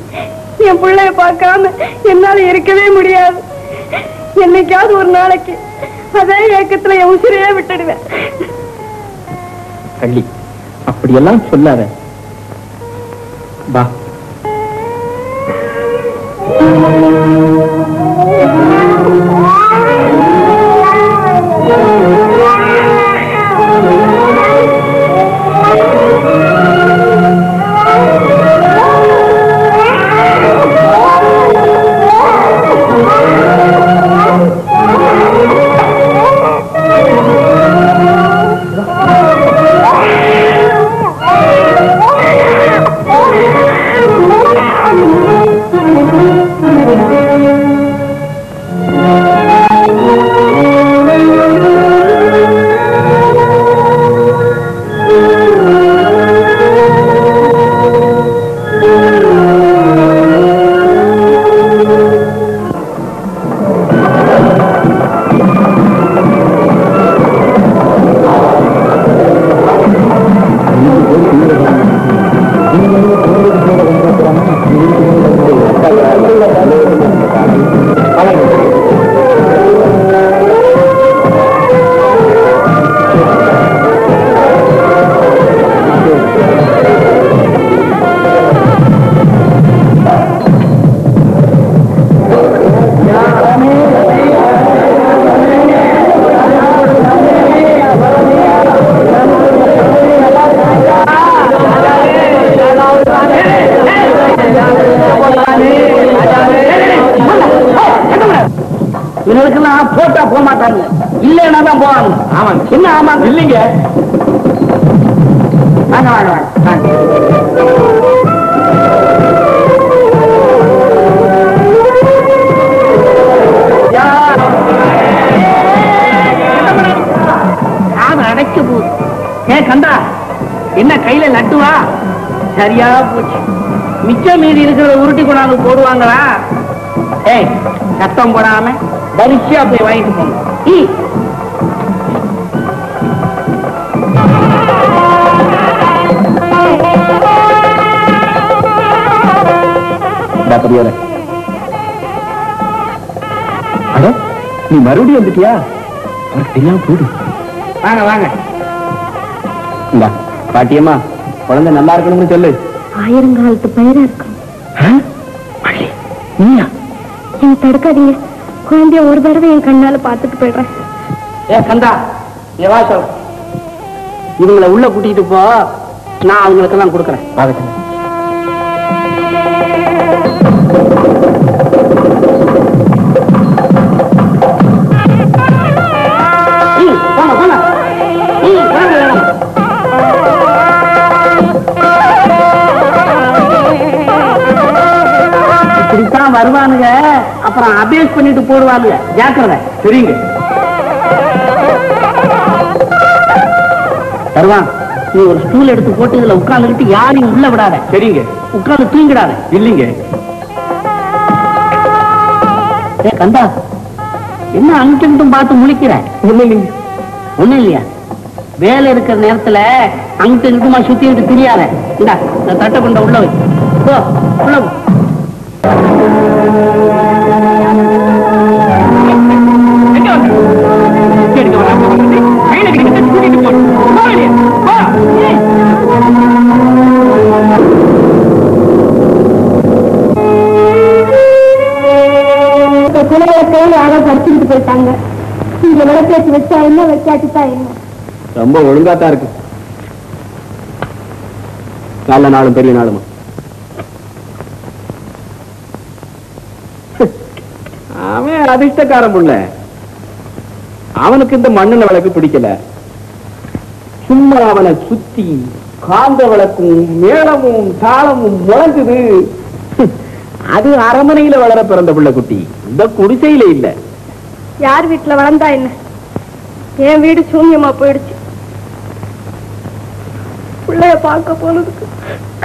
என் பிள்ளைய பார்க்காம என்னால இருக்கவே முடியாது. என்னைக்காவது ஒரு நாளைக்கு அதே ஏக்கத்துல என் உசிரையே விட்டுடுவேன். கள்ளி, அப்படியெல்லாம் சொல்லாத. வா. நீ மறுபடியும் வந்துட்டியா? அவருக்கு தெரியாம போடு. வாங்க வாங்க. இந்தா பாட்டியம்மா, குழந்தை நல்லா இருக்கணும்னு சொல்லு. ஆயிரங்காலத்து பயிரா இருக்கும். நீங்க தடுக்காதீங்க, குழந்தைய ஒரு தடவை என் கண்ணால பாத்துட்டு போயிடுறேன். ஏ கந்தா, எவா சொல், இவங்களை உள்ள கூட்டிட்டு போ, நான் அவங்களுக்கெல்லாம் கொடுக்குறேன். பாருங்க வருவானுங்க, அப்புறம் அபேஸ் பண்ணிட்டு போடுவாங்க. ஜாக்கிரதை. சரிங்க தருவான், நீ ஒரு ஸ்டூல் எடுத்து போட்டு இதுல உட்கார்ந்துட்டு யாரையும் உள்ள விடாத. சரிங்க. உட்கார்ந்து தூங்கிடாத. இல்லைங்க. ஏ கந்தா, என்ன அங்கிட்டும் பார்த்து முழிக்கிறேன்? ஒண்ணும் இல்லையா? வேலை இருக்கிற நேரத்துல அங்கிட்டு இருக்குமா சுத்திட்டு தெரியாத. இந்தா நான் தட்டை கொண்ட உள்ள வை. உள்ள போயிட்டாங்க. இங்க விளக்கேற்றி வச்சா என்ன, வைக்காட்டுட்டா என்ன? ரொம்ப ஒழுங்காத்தான் இருக்கு. நல்ல நாளும் பெரிய நாளுமா? அவன் அதிர்ஷ்டக்காரன் புள்ள, அவனுக்கு இந்த மண்ணுல விளக்கு பிடிக்கல. சும்மா அவனை சுத்தி காந்த விளக்கும் மேளமும் தாளமும் முழங்குது. அது அரமனையில வளர பிறந்த பிள்ளை குட்டி, இந்த குடிசையில இல்ல. யார் வீட்டுல வளர்ந்தா என்ன? என் வீடு சூன்யமா போயிடுச்சு. பிள்ளைய பார்க்க போனதுக்கு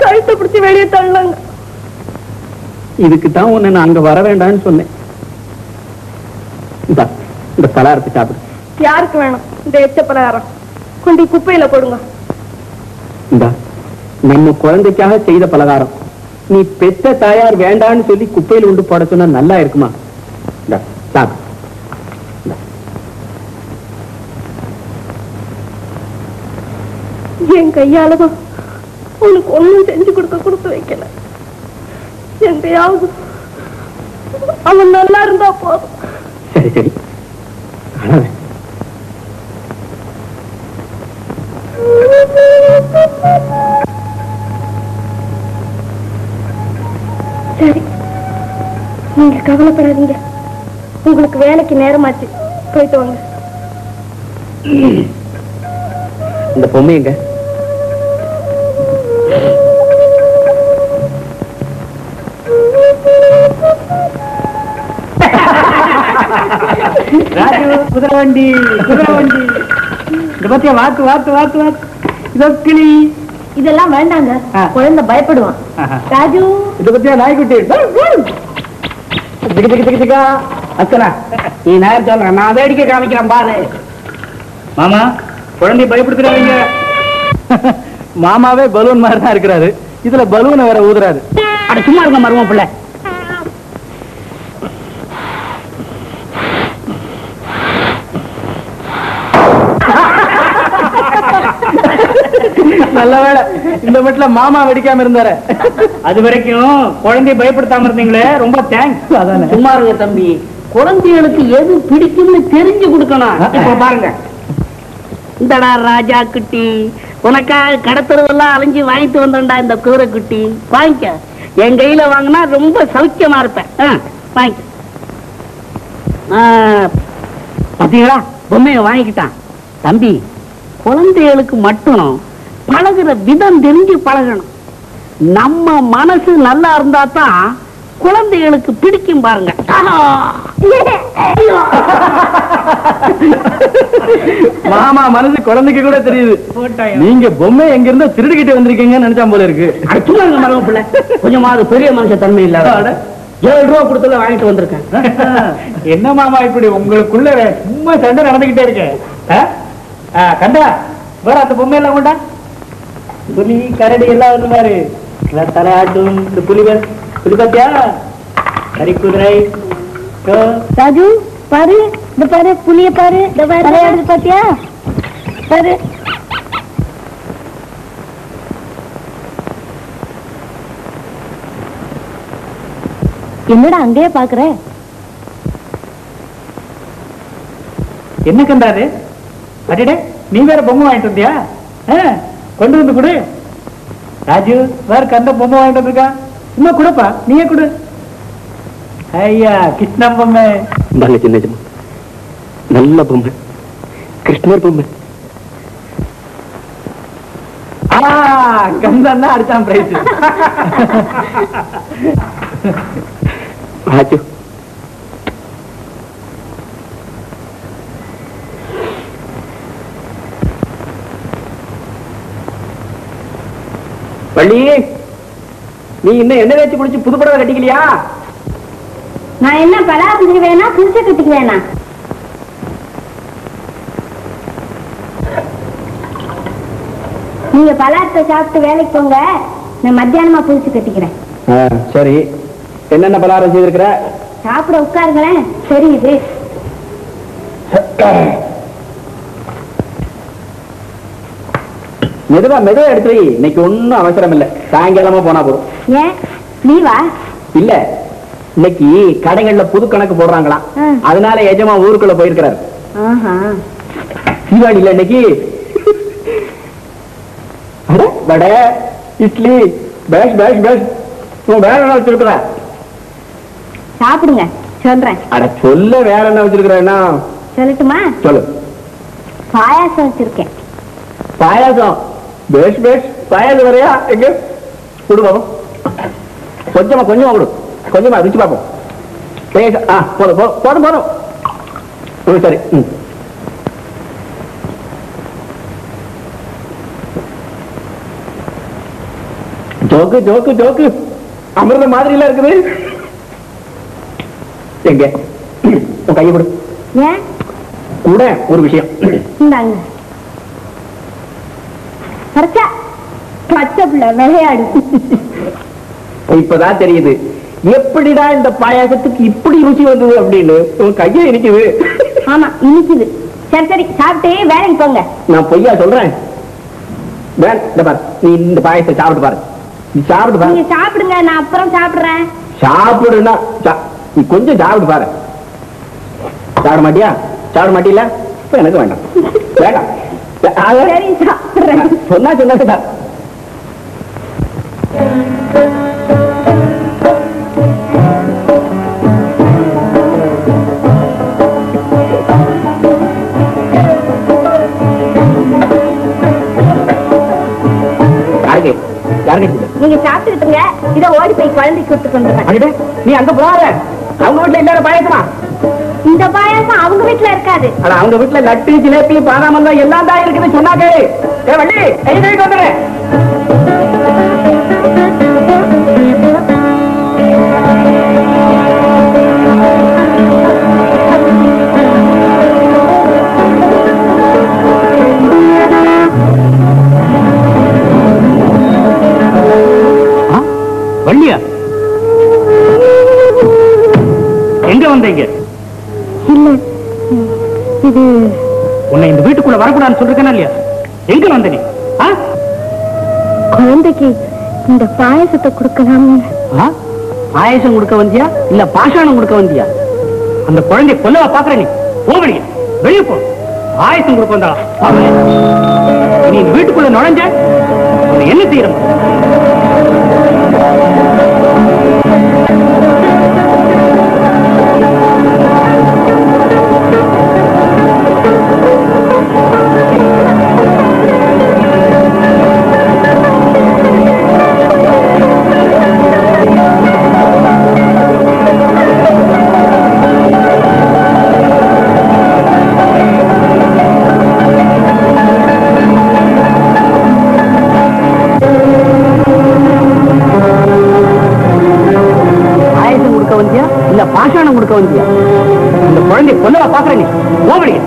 கழுத்தை பிடிச்சி வெளியே தள்ளாங்க. இதுக்குதான் உன்னை நான் அங்க வர வேண்டாம்னு சொன்னேன். இந்த பலகாரத்தை சாப்பிடு. யாருக்கு வேணும் இந்த எச்ச பலகாரம்? கொண்டு குப்பையில போடுங்க. இந்த நம்ம குழந்தைக்காக செய்த பலகாரம் நீ பெத்த தாயார் வேண்டான்னு சொல்லி குப்பையில உண்டு போட சொன்னா நல்லா இருக்குமா? இந்த சாப்பிடு. என் கையாலதான் உனக்கு ஒண்ணும் செஞ்சு கொடுக்க கொடுத்து வைக்கல. எந்தையாவது அவன் நல்லா இருந்தா போதும். சரி சரி. சரி, நீங்க கவலைப்படாதீங்க. உங்களுக்கு வேலைக்கு நேரமாச்சு, போயிட்டு வாங்க. இந்த பொம்மை எங்க? குதிரவண்டி குதிரவண்டி. இத பத்தியா? வாக்கு வாக்கு வாக்கு வாக்கு. இதோ கிளி. இதெல்லாம் வேண்டாங்க, குழந்தை பயப்படுவான். ராஜு, இத பத்தியா? நாய்க்குட்டி. திக்கு திக்கு திக்கு திக்கா அச்சனா, நீ நாயர் சொல்றேன், நான் வேடிக்கை காமிக்கிறேன் பாரு. மாமா குழந்தை பயப்படுத்துறாங்க. மாமாவே பலூன் மாதிரி தான் இருக்கிறாரு, இதுல பலூனை வேற ஊதுறாரு. அட சும்மா இருக்க மருமா பிள்ளை. நல்ல வேளை இந்த வீட்டுல மாமா வெடிக்காம இருந்தாரு. அது வரைக்கும் குழந்தைய பயப்படுத்தாம இருந்தீங்களே, ரொம்ப தேங்க்ஸ். அதானே சும்மா இருங்க தம்பி, குழந்தைகளுக்கு எது பிடிக்கும்னு தெரிஞ்சு கொடுக்கணும். இப்ப பாருங்க, இந்தடா ராஜா குட்டி, உனக்காக கடத்தெருவெல்லாம் அலைஞ்சு வாங்கிட்டு வந்தா இந்த குதிரை குட்டி வாங்கிக்க. என் கையில வாங்கினா ரொம்ப சௌக்கியமா இருப்பேன். பாத்தீங்களா, பொம்மையை வாங்கிக்கிட்டான். தம்பி, குழந்தைகளுக்கு மட்டும் பழகுற விதம் தெரிஞ்சு பழகணும். நம்ம மனசு நல்லா இருந்தா தான் குழந்தைகளுக்கு பிடிக்கும். பாருங்க, மாமா மனசு குழந்தைக்கு கூட தெரியுது. நீங்க பொம்மை எங்க இருந்தா திருடுகிட்டே வந்திருக்கீங்கன்னு நினைச்சா போல இருக்கு. மரம் பிள்ளை கொஞ்சமாவது பெரிய மனுஷ தன்மை இல்லாத 7 ரூபா கொடுத்தல வாங்கிட்டு வந்திருக்கேன். என்ன மாமா இப்படி உங்களுக்குள்ள சும்மா சண்டை நடந்துகிட்டே இருக்கேன். கண்டா வேற அந்த பொம்மை எல்லாம் கொண்டா புலி கரடி எல்லாம் வந்து பாரு தலையாட்டும். இந்த புலி புலி பத்தியா? கறி குதிரை. ராஜு, பாரு இந்த பாரு புளிய பாரு தலையாடுது பாத்தியா பாரு. என்னடா அங்கேயே பாக்குற? என்ன கண்டாரு? அடடே நீ வேற பொம்மை வாங்கிட்டு வந்தியா? கொண்டு வந்து கொடு. ராஜு வேற கந்த பொம்மை வாங்கிட்டு இருக்கா, இன்னும் கொடுப்பா, நீயே கொடு. ஐயா கிருஷ்ணன் பொம்மை பாருங்க, சின்ன நல்ல பொம்மை, கிருஷ்ணர் பொம்மை. கந்தன் தான் அடிச்சான் பிரைஸ். ராஜு வள்ளி, நீ இன்னும் எண்ணெய் வச்சு குளிச்சு புதுப்படவை கட்டிக்கலையா? நான் என்ன பலா வேணா குளிச்ச கட்டிக்கு வேணா. நீங்க பலாத்தை சாப்பிட்டு வேலைக்கு போங்க, நான் மத்தியானமா புளிச்சு கட்டிக்கிறேன். சரி, என்னென்ன பலாரம் செய்திருக்கிற? சாப்பிட உட்காருங்களேன், தெரியுது. மெதுவா மெதுவா எடுத்து, இன்னைக்கு ஒன்னும் அவசரம் இல்லை, சாயங்காலமா போனா போதும். ஏன் நீவா? இல்ல, இன்னைக்கு கடைகள்ல புது கணக்கு போடுறாங்களாம், அதனால எஜமா ஊருக்குள்ள போயிருக்கிறாரு. தீபாவளியில இன்னைக்கு வடை இட்லி பேஷ் பேஷ் பேஷ் வேற என்ன வச்சிருக்கிற? சாப்பிடுங்க சொல்றேன். அட சொல்ல, வேற என்ன வச்சிருக்கிறேன்னா சொல்லட்டுமா? சொல்லு. பாயாசம் வச்சிருக்கேன். பாயாசம் பேஷ் பேஷ். பாயாசம் வரையா? எங்க கொடுங்க, கொஞ்சமா கொஞ்சமா கொடு, கொஞ்சமா ருச்சி பார்ப்போம். போதும் போதும் போதும் போதும். சரி, ஜோக்கு ஜோக்கு ஜோக்கு அமிர்த மாதிரி எல்லாம் இருக்குது. எங்க கையை கொடு, கூட ஒரு விஷயம். இப்பதான் தெரியுது எப்படிடா இந்த பாயாசத்துக்கு இப்படி ருசி வந்தது அப்படின்னு. உன் கையை இனிக்குது. ஆமா இனிக்குது. சரி சரி சாப்பிட்டே வேலைக்கு போங்க. நான் பொய்யா சொல்றேன்? நீ இந்த பாயாசத்தை சாப்பிட்டு பாரு, சாப்பிட்டு பாரு. சாப்பிடுங்க, நான் அப்புறம் சாப்பிடுறேன். சாப்பிடுனா நீ கொஞ்சம் சாப்பிட்டு பாரு. சாப்பிட மாட்டியா? சாப்பிட மாட்டீங்களா? இப்ப எனக்கு வேண்டாம் வேண்டாம். சொன்னா சொன்னா நீங்க சாப்பிட்டுக்கிட்டுங்க, இதை ஓடி போய் குழந்தைக்கு கொடுத்துட்டு வந்துடுறேன். நீ அங்க போற, அவங்க வீட்டுல எல்லாரும் பாயசமா? இந்த பாயாசம் அவங்க வீட்டுல இருக்காது. ஆனா அவங்க வீட்டுல லட்டு ஜிலேபி பாதாம் தான் எல்லாம் தான் இருக்குன்னு சொன்னாங்க. வள்ளி கை கழிட்டு வந்துடுறேன். வள்ளியா, எங்க வந்தீங்க? உன்னை இந்த வீட்டுக்குள்ள வரக்கூடாதுன்னு சொல்றேன்னா இல்லையா? எங்க வந்த நீ? குழந்தைக்கு இந்த பாயசத்தை கொடுக்கலாம். பாயசம் கொடுக்க வந்தியா இல்ல பாஷாணம் கொடுக்க வந்தியா? அந்த குழந்தை கொல்லவா பாக்குற நீ? போவீங்க வெளியே போ. பாயசம் கொடுக்க வந்தா நீ இந்த வீட்டுக்குள்ள நுழைஞ்ச என்ன செய்யறோம்? வெளியே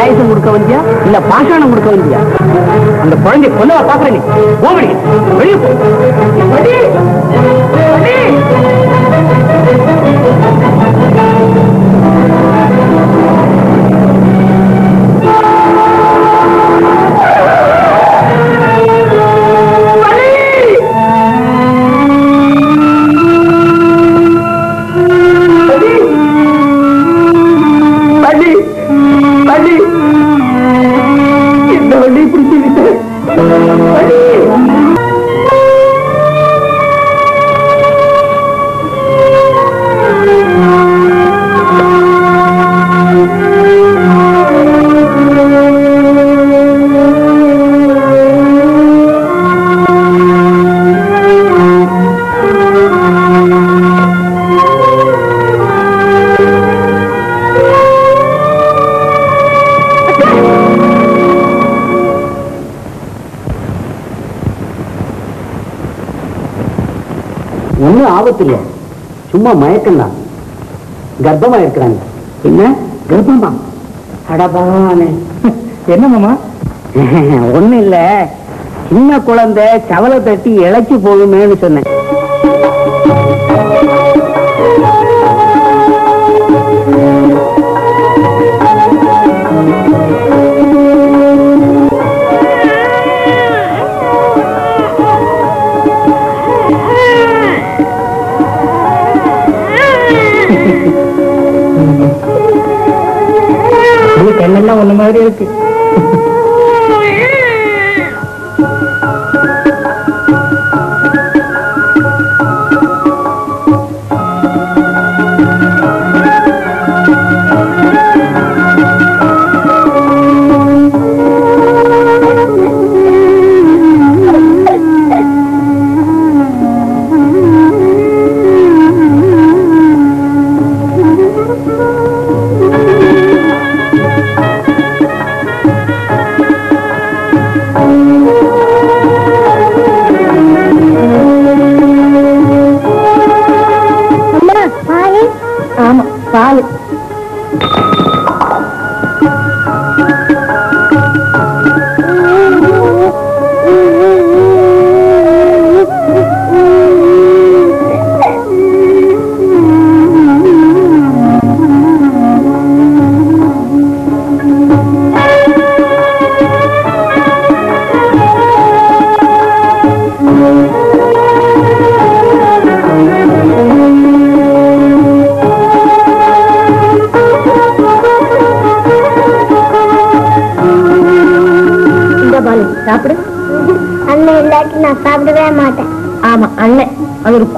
ஆயுதம் கொடுக்க வேண்டியா இல்ல பாஷாணம் கொடுக்க வேண்டியா? அந்த குழந்தை கொல்லவா பாக்குற நீ? போடி வெளியே போ. ஆபத்தில்லை, சும்மா மயக்கம் தான். கர்ப்பமா இருக்கிறாங்க. என்ன கர்ப்பமா? அடபானே, என்னமாமா? ஒண்ணும் இல்ல, சின்ன குழந்தை சவலை தட்டி இழைச்சி போகுமேன்னு சொன்னேன். கண்ணெல்லாம் ஒண்ணு மாதிரி இருக்கு.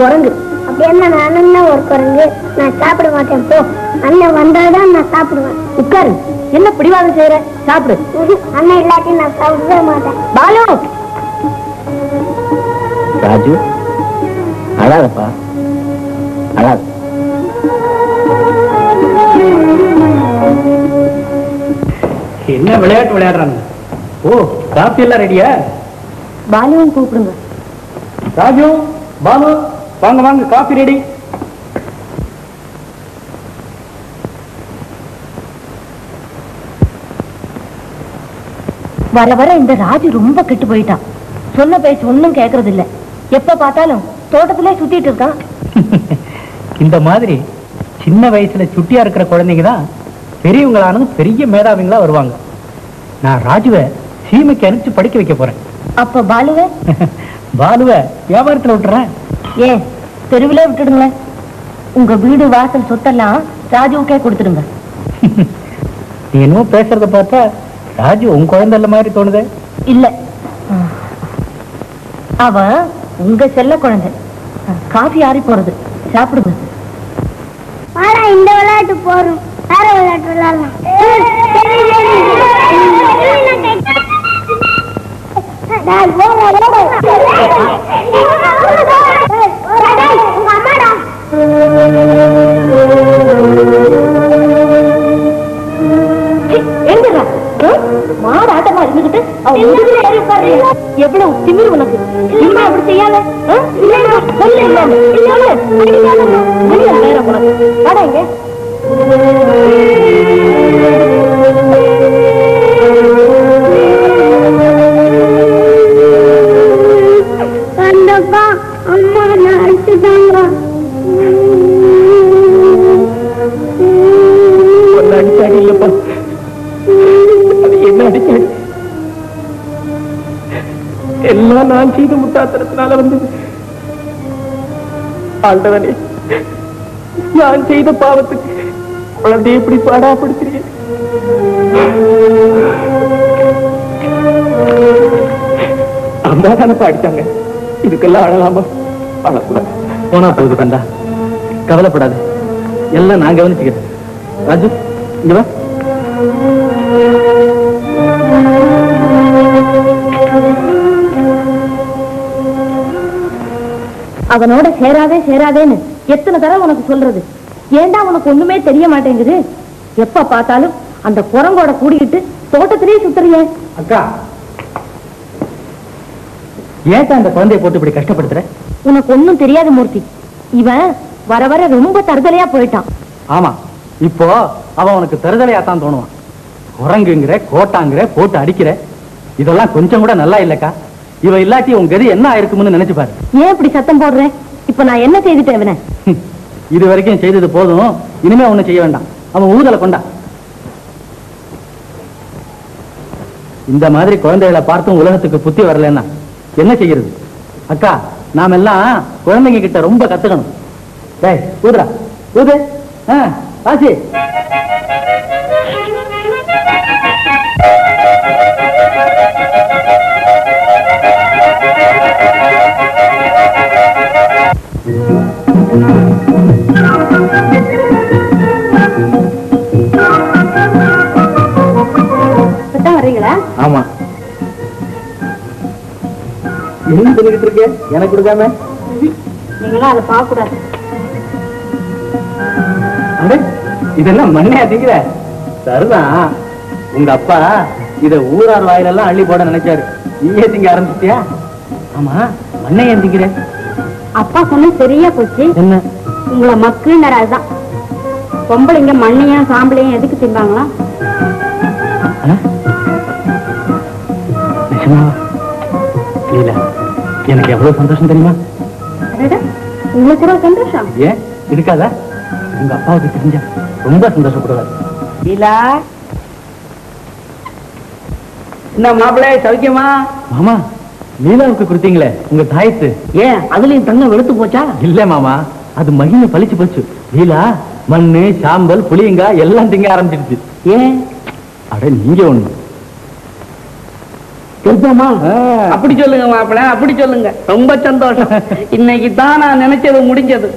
குரங்கு ஒரு குரங்கு. நான் சாப்பிட மாட்டேன். போ, அண்ணன் வந்தாதான் நான் சாப்பிடுவேன். உட்காரு, என்ன பிடிவாக செய்யற? சாப்பிடு. அண்ணன் இல்லாட்டி நான் சாப்பிடவே மாட்டேன். பாலு, ராஜு, அழாதப்பா, அழாது. என்ன விளையாட்டு விளையாடுறாங்க? ஓ, காபி எல்லாம் ரெடியா? பாலுவும் கூப்பிடுங்க. ராஜு, பாலு, வாங்க வாங்க, காபி ரெடி. வர வர இந்த ராஜு ரொம்ப கெட்டு போயிட்டான். சொன்ன பேச்சு ஒன்னும் கேட்கறது இல்ல. எப்ப பார்த்தாலும் தோட்டத்திலே சுத்திட்டு இருக்கான். இந்த மாதிரி சின்ன வயசுல சுட்டியா இருக்கிற குழந்தைங்கதான் பெரியவங்களானது பெரிய மேதாவிங்களா வருவாங்க. நான் ராஜுவை சீமைக்கு அனுப்பிச்சு படிக்க வைக்க போறேன். அப்ப பாலுவை பாலுவை வியாபாரத்துல விட்டுறேன். ஏன் தெருவிலே விட்டுடுங்க. உங்க வீடு வாசல் சொத்தெல்லாம் ராஜுவுக்கே கொடுத்துடுங்க. நீ என்ன பேசுறத பார்த்தா ராஜு உன் குழந்தை மாதிரி தோணுது. இல்ல, அவ உங்க செல்ல குழந்தை. காஃபி ஆறி போறது, சாப்பிடுங்க. இந்த விளையாட்டு போறோம், வேற விளையாட்டு விளையாடலாம். மாடாட்டமா இருந்துகிட்டு எவ்வளவு திமிரு உனக்கு! இம்மா அப்படி செய்யாத. வேற உனக்கு பாவத்துக்கு அம்மா தானே பாடிட்டாங்க, இதுக்கெல்லாம் அழகாம அழக்கூடாது. போனா போகுது கண்டா, கவலைப்படாது, எல்லாம் நான் கவனிச்சுக்கிறேன். ராஜு இங்க அவனோட சேராதே சேராதேன்னு எத்தனை தடவை உனக்கு சொல்றது? ஏண்டா உனக்கு ஒண்ணுமே தெரிய மாட்டேங்குது? எப்ப பார்த்தாலும் அந்த குரங்கோட கூடிக்கிட்டு தோட்டத்திலேயே சுத்துறிய. அக்கா ஏன் அந்த குழந்தைய போட்டு இப்படி கஷ்டப்படுத்துற? உனக்கு ஒண்ணும் தெரியாது மூர்த்தி, இவன் வர வர ரொம்ப தருதலையா போயிட்டான். ஆமா, இப்போ அவன் உனக்கு தருதலையா தான் தோணுவான். குரங்குங்கிற, கோட்டாங்கிற, போட்டு அடிக்கிற, இதெல்லாம் கொஞ்சம் கூட நல்லா இல்லக்கா. இவன் இல்லாட்டி உன் கதி என்ன ஆயிருக்கும்னு நினைச்சு பாரு. ஏன் இப்படி சத்தம் போடுற? இப்ப நான் என்ன செய்துட்டேன் இவனை? இது வரைக்கும் செய்தது போதும், இனிமே ஒன்னும் செய்ய வேண்டாம். அவன் ஊதலை கொண்டா. இந்த மாதிரி குழந்தைகளை பார்த்தும் உலகத்துக்கு புத்தி வரலன்னா என்ன செய்யறது? அக்கா நாம எல்லாம் குழந்தைங்க கிட்ட ரொம்ப கத்துக்கணும். ஊதுரா ஊது ஆசி. வரீங்களா? ஆமா. என்ன சொல்லிக்கிட்டு இருக்க? எனக்கு கொடுக்காம நீங்களா அதை பார்க்க கூடாது. இதெல்லாம் மண்ணே அதிகிற சரிதான். உங்க அப்பா இத ஊரார் வாயிலெல்லாம் அள்ளி போட நினைச்சாரு. நீ ஏத்திங்க ஆரம்பிச்சியா? ஆமா, மண்ணை ஏந்திக்கிற அப்பா சொன்ன சரியா போச்சு. என்ன உங்களை மக்கள் அதுதான் பொம்பளைங்க மண்ணையும் சாம்பளையும் எதுக்கு திம்பாங்களா? இல்ல எனக்கு எவ்வளவு சந்தோஷம் தெரியுமா? உங்களுக்கு சந்தோஷம் ஏன் இருக்காத? உங்க அப்பாவுக்கு தெரிஞ்ச ரொம்ப சந்தோஷப்படுவார். என்ன மாப்பிள்ளை சௌக்கியமா? மாமா லீலாவுக்கு கொடுத்தீங்களே உங்க தாயத்து, ஏன் அதுலயும் தங்க வெளுத்து போச்சா? இல்ல மாமா, அது மகிமை பழிச்சு போச்சு. லீலா மண்ணு சாம்பல் புளியங்கா எல்லாம் திங்க ஆரம்பிச்சிருச்சு. ஏன் அட நீங்க ஒண்ணு அப்படி சொல்லுங்க மாப்பிள்ள, அப்படி சொல்லுங்க. ரொம்ப சந்தோஷம், இன்னைக்கு தான் நான் நினைச்சது முடிஞ்சது.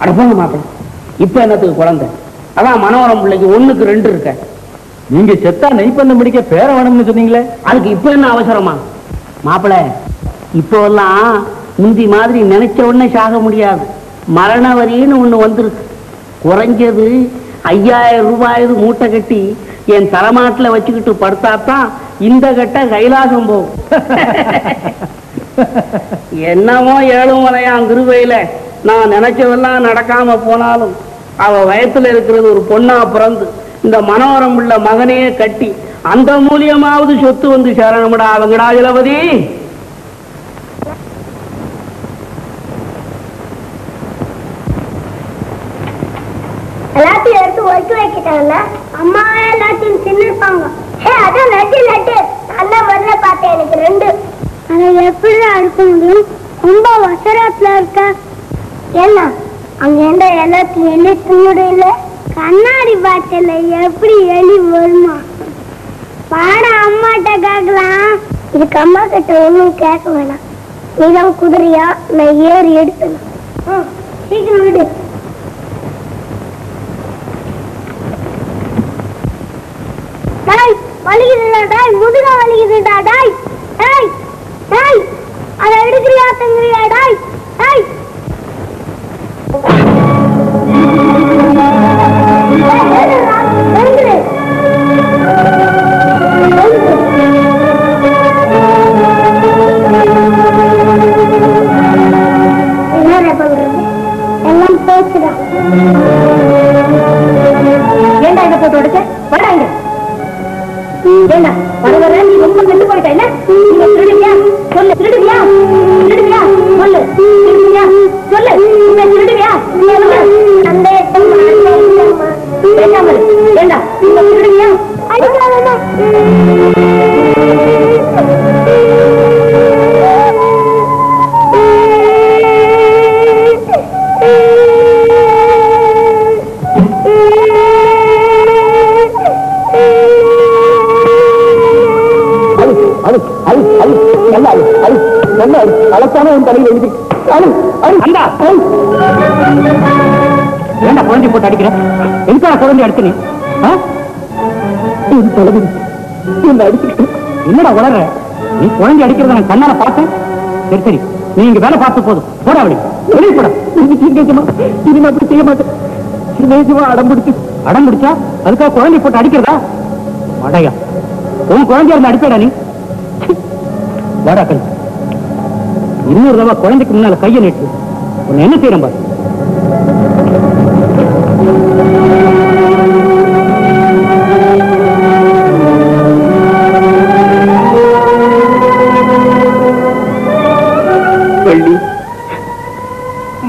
அடப்பாங்க மாப்பிள்ள, இப்ப என்னத்துக்கு குழந்தை? அதான் மனோரம் பிள்ளைக்கு 1க்கு 2 இருக்க. நீங்க செத்தா நெய் பண்ண முடிக்க பேர வேணும்னு சொன்னீங்களே, அதுக்கு இப்ப என்ன அவசரமா? மாப்பிள்ள இப்போ எல்லாம் முந்தி மாதிரி நினைச்ச உடனே சாக முடியாது. மரண வரின்னு ஒண்ணு வந்துருக்கு. குறைஞ்சது 5000 ரூபாய் மூட்டை கட்டி என் தரமாட்டில வச்சுக்கிட்டு படுத்தாத்தான் இந்த கட்ட கைலாசம் போகும். என்னவோ ஏழும் வரையான் கிருபையில நான் நினைச்சதெல்லாம் நடக்காம போனாலும் அவ வயத்துல இருக்கிறது ஒரு பொண்ணா பிறந்து இந்த மனோரம் உள்ள மகனையே கட்டி அந்த மூலியமாவது சொத்து வந்து சேரணும்டா. அவங்கடா இளவதி எல்லாத்தையும் எடுத்து ஒட்டி வைக்கிட்டாங்க. அம்மாவே எல்லாத்தையும் தின்னுப்பாங்க. அதான் நட்டு நட்டு நல்லா வரல பார்த்தேன். எனக்கு 2 அதை எப்படி அறுக்க முடியும்? ரொம்ப வசரத்துல இருக்க. என்ன அங்க எந்த எல்லாத்தையும் எலி தூடுல கண்ணாடி பாட்டில எப்படி எலி வருமா? பாட அம்மாட்ட கேட்கலாம். இதுக்கு அம்மா கிட்ட ஒன்றும் கேட்க வேணாம். நீதான் குதிரையா, நான் ஏறி எடுத்துலாம். சீக்கிரம் விடு. முதுக வலிக்குதுடா டாய். டாய் டாய் அத எடுக்கறியா தங்கறியா டாய் டாய். என்ன பண்றது? எல்லாம் போச்சுடா. ஏண்டா இதை போட்டு உடைச்ச? வராங்க ஏண்டா வர வர நீ ரொம்ப கெட்டு போயிட்ட. என்ன நீ திருடுவியா? சொல்லு, திருடுவியா? திருடுவியா? Ini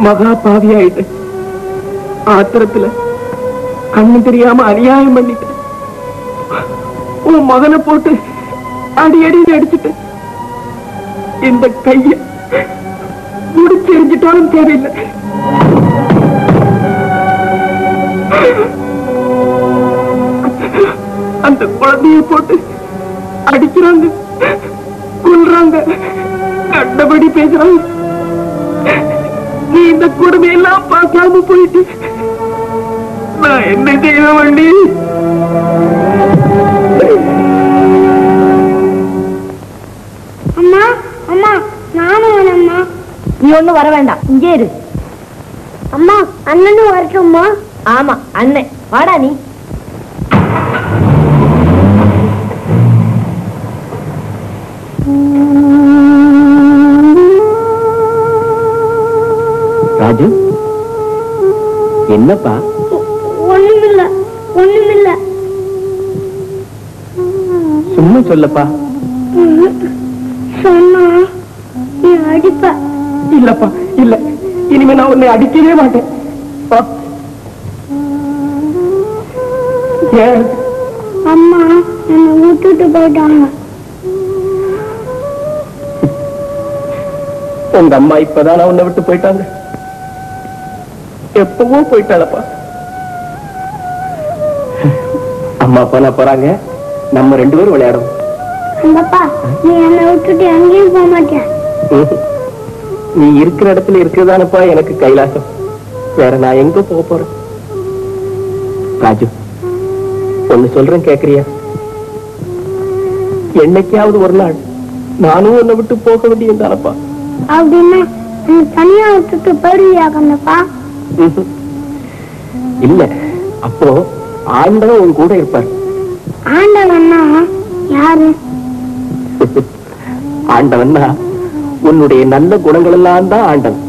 Maga paviya itu, atratilah, kami terima aniaya mandi. Oh magana pote, adi nadichite, inda kaya, budu terjitoran terila. Anta koladiya pote, adi kirang, kulrang, kadda badi pesrang. Ini kurang elah pasalmu pergi. Nah ini dia mandi. Amma, amma, nana mana amma? Ni orang baru benda, injil. Amma, anne nu baru cuma. Ama, anne, mana ni? Raju, kenapa? Only mila. Semua cellapa. Sama, ini adi pak. Illa. Ini mana orang adi kiri mati. Pak. Ya. Mama, saya mau tutup badan. Orang mama ipa dana orang dapat pergi. எப்பவும் போய்ட்டாளப்பா அம்மா அப்பா போறாங்க நம்ம ரெண்டு பேரும் விளையாடுவோம் அம்மாப்பா நீ என்ன விட்டுட்டு எங்கேயும் போக மாட்டியா நீ இருக்கிற இடத்துல இருக்கிறதானப்பா எனக்கு கைலாசம் வேற நான் எங்க போக போறேன் ராஜு ஒன்னு சொல்றேன் கேக்குறியா என்னைக்காவது ஒரு நாள் நானும் உன்னை விட்டு போக வேண்டியதானப்பா அப்படின்னா நீ தனியா விட்டுட்டு போயிடுவியா கண்ணப்பா இல்லை அப்போ ஆண்டவன் உன் கூட இருப்பார் ஆண்டவன்னா யாரு ஆண்டவன்னா உன்னுடைய நல்ல குணங்கள் எல்லாம் தான் ஆண்டவன்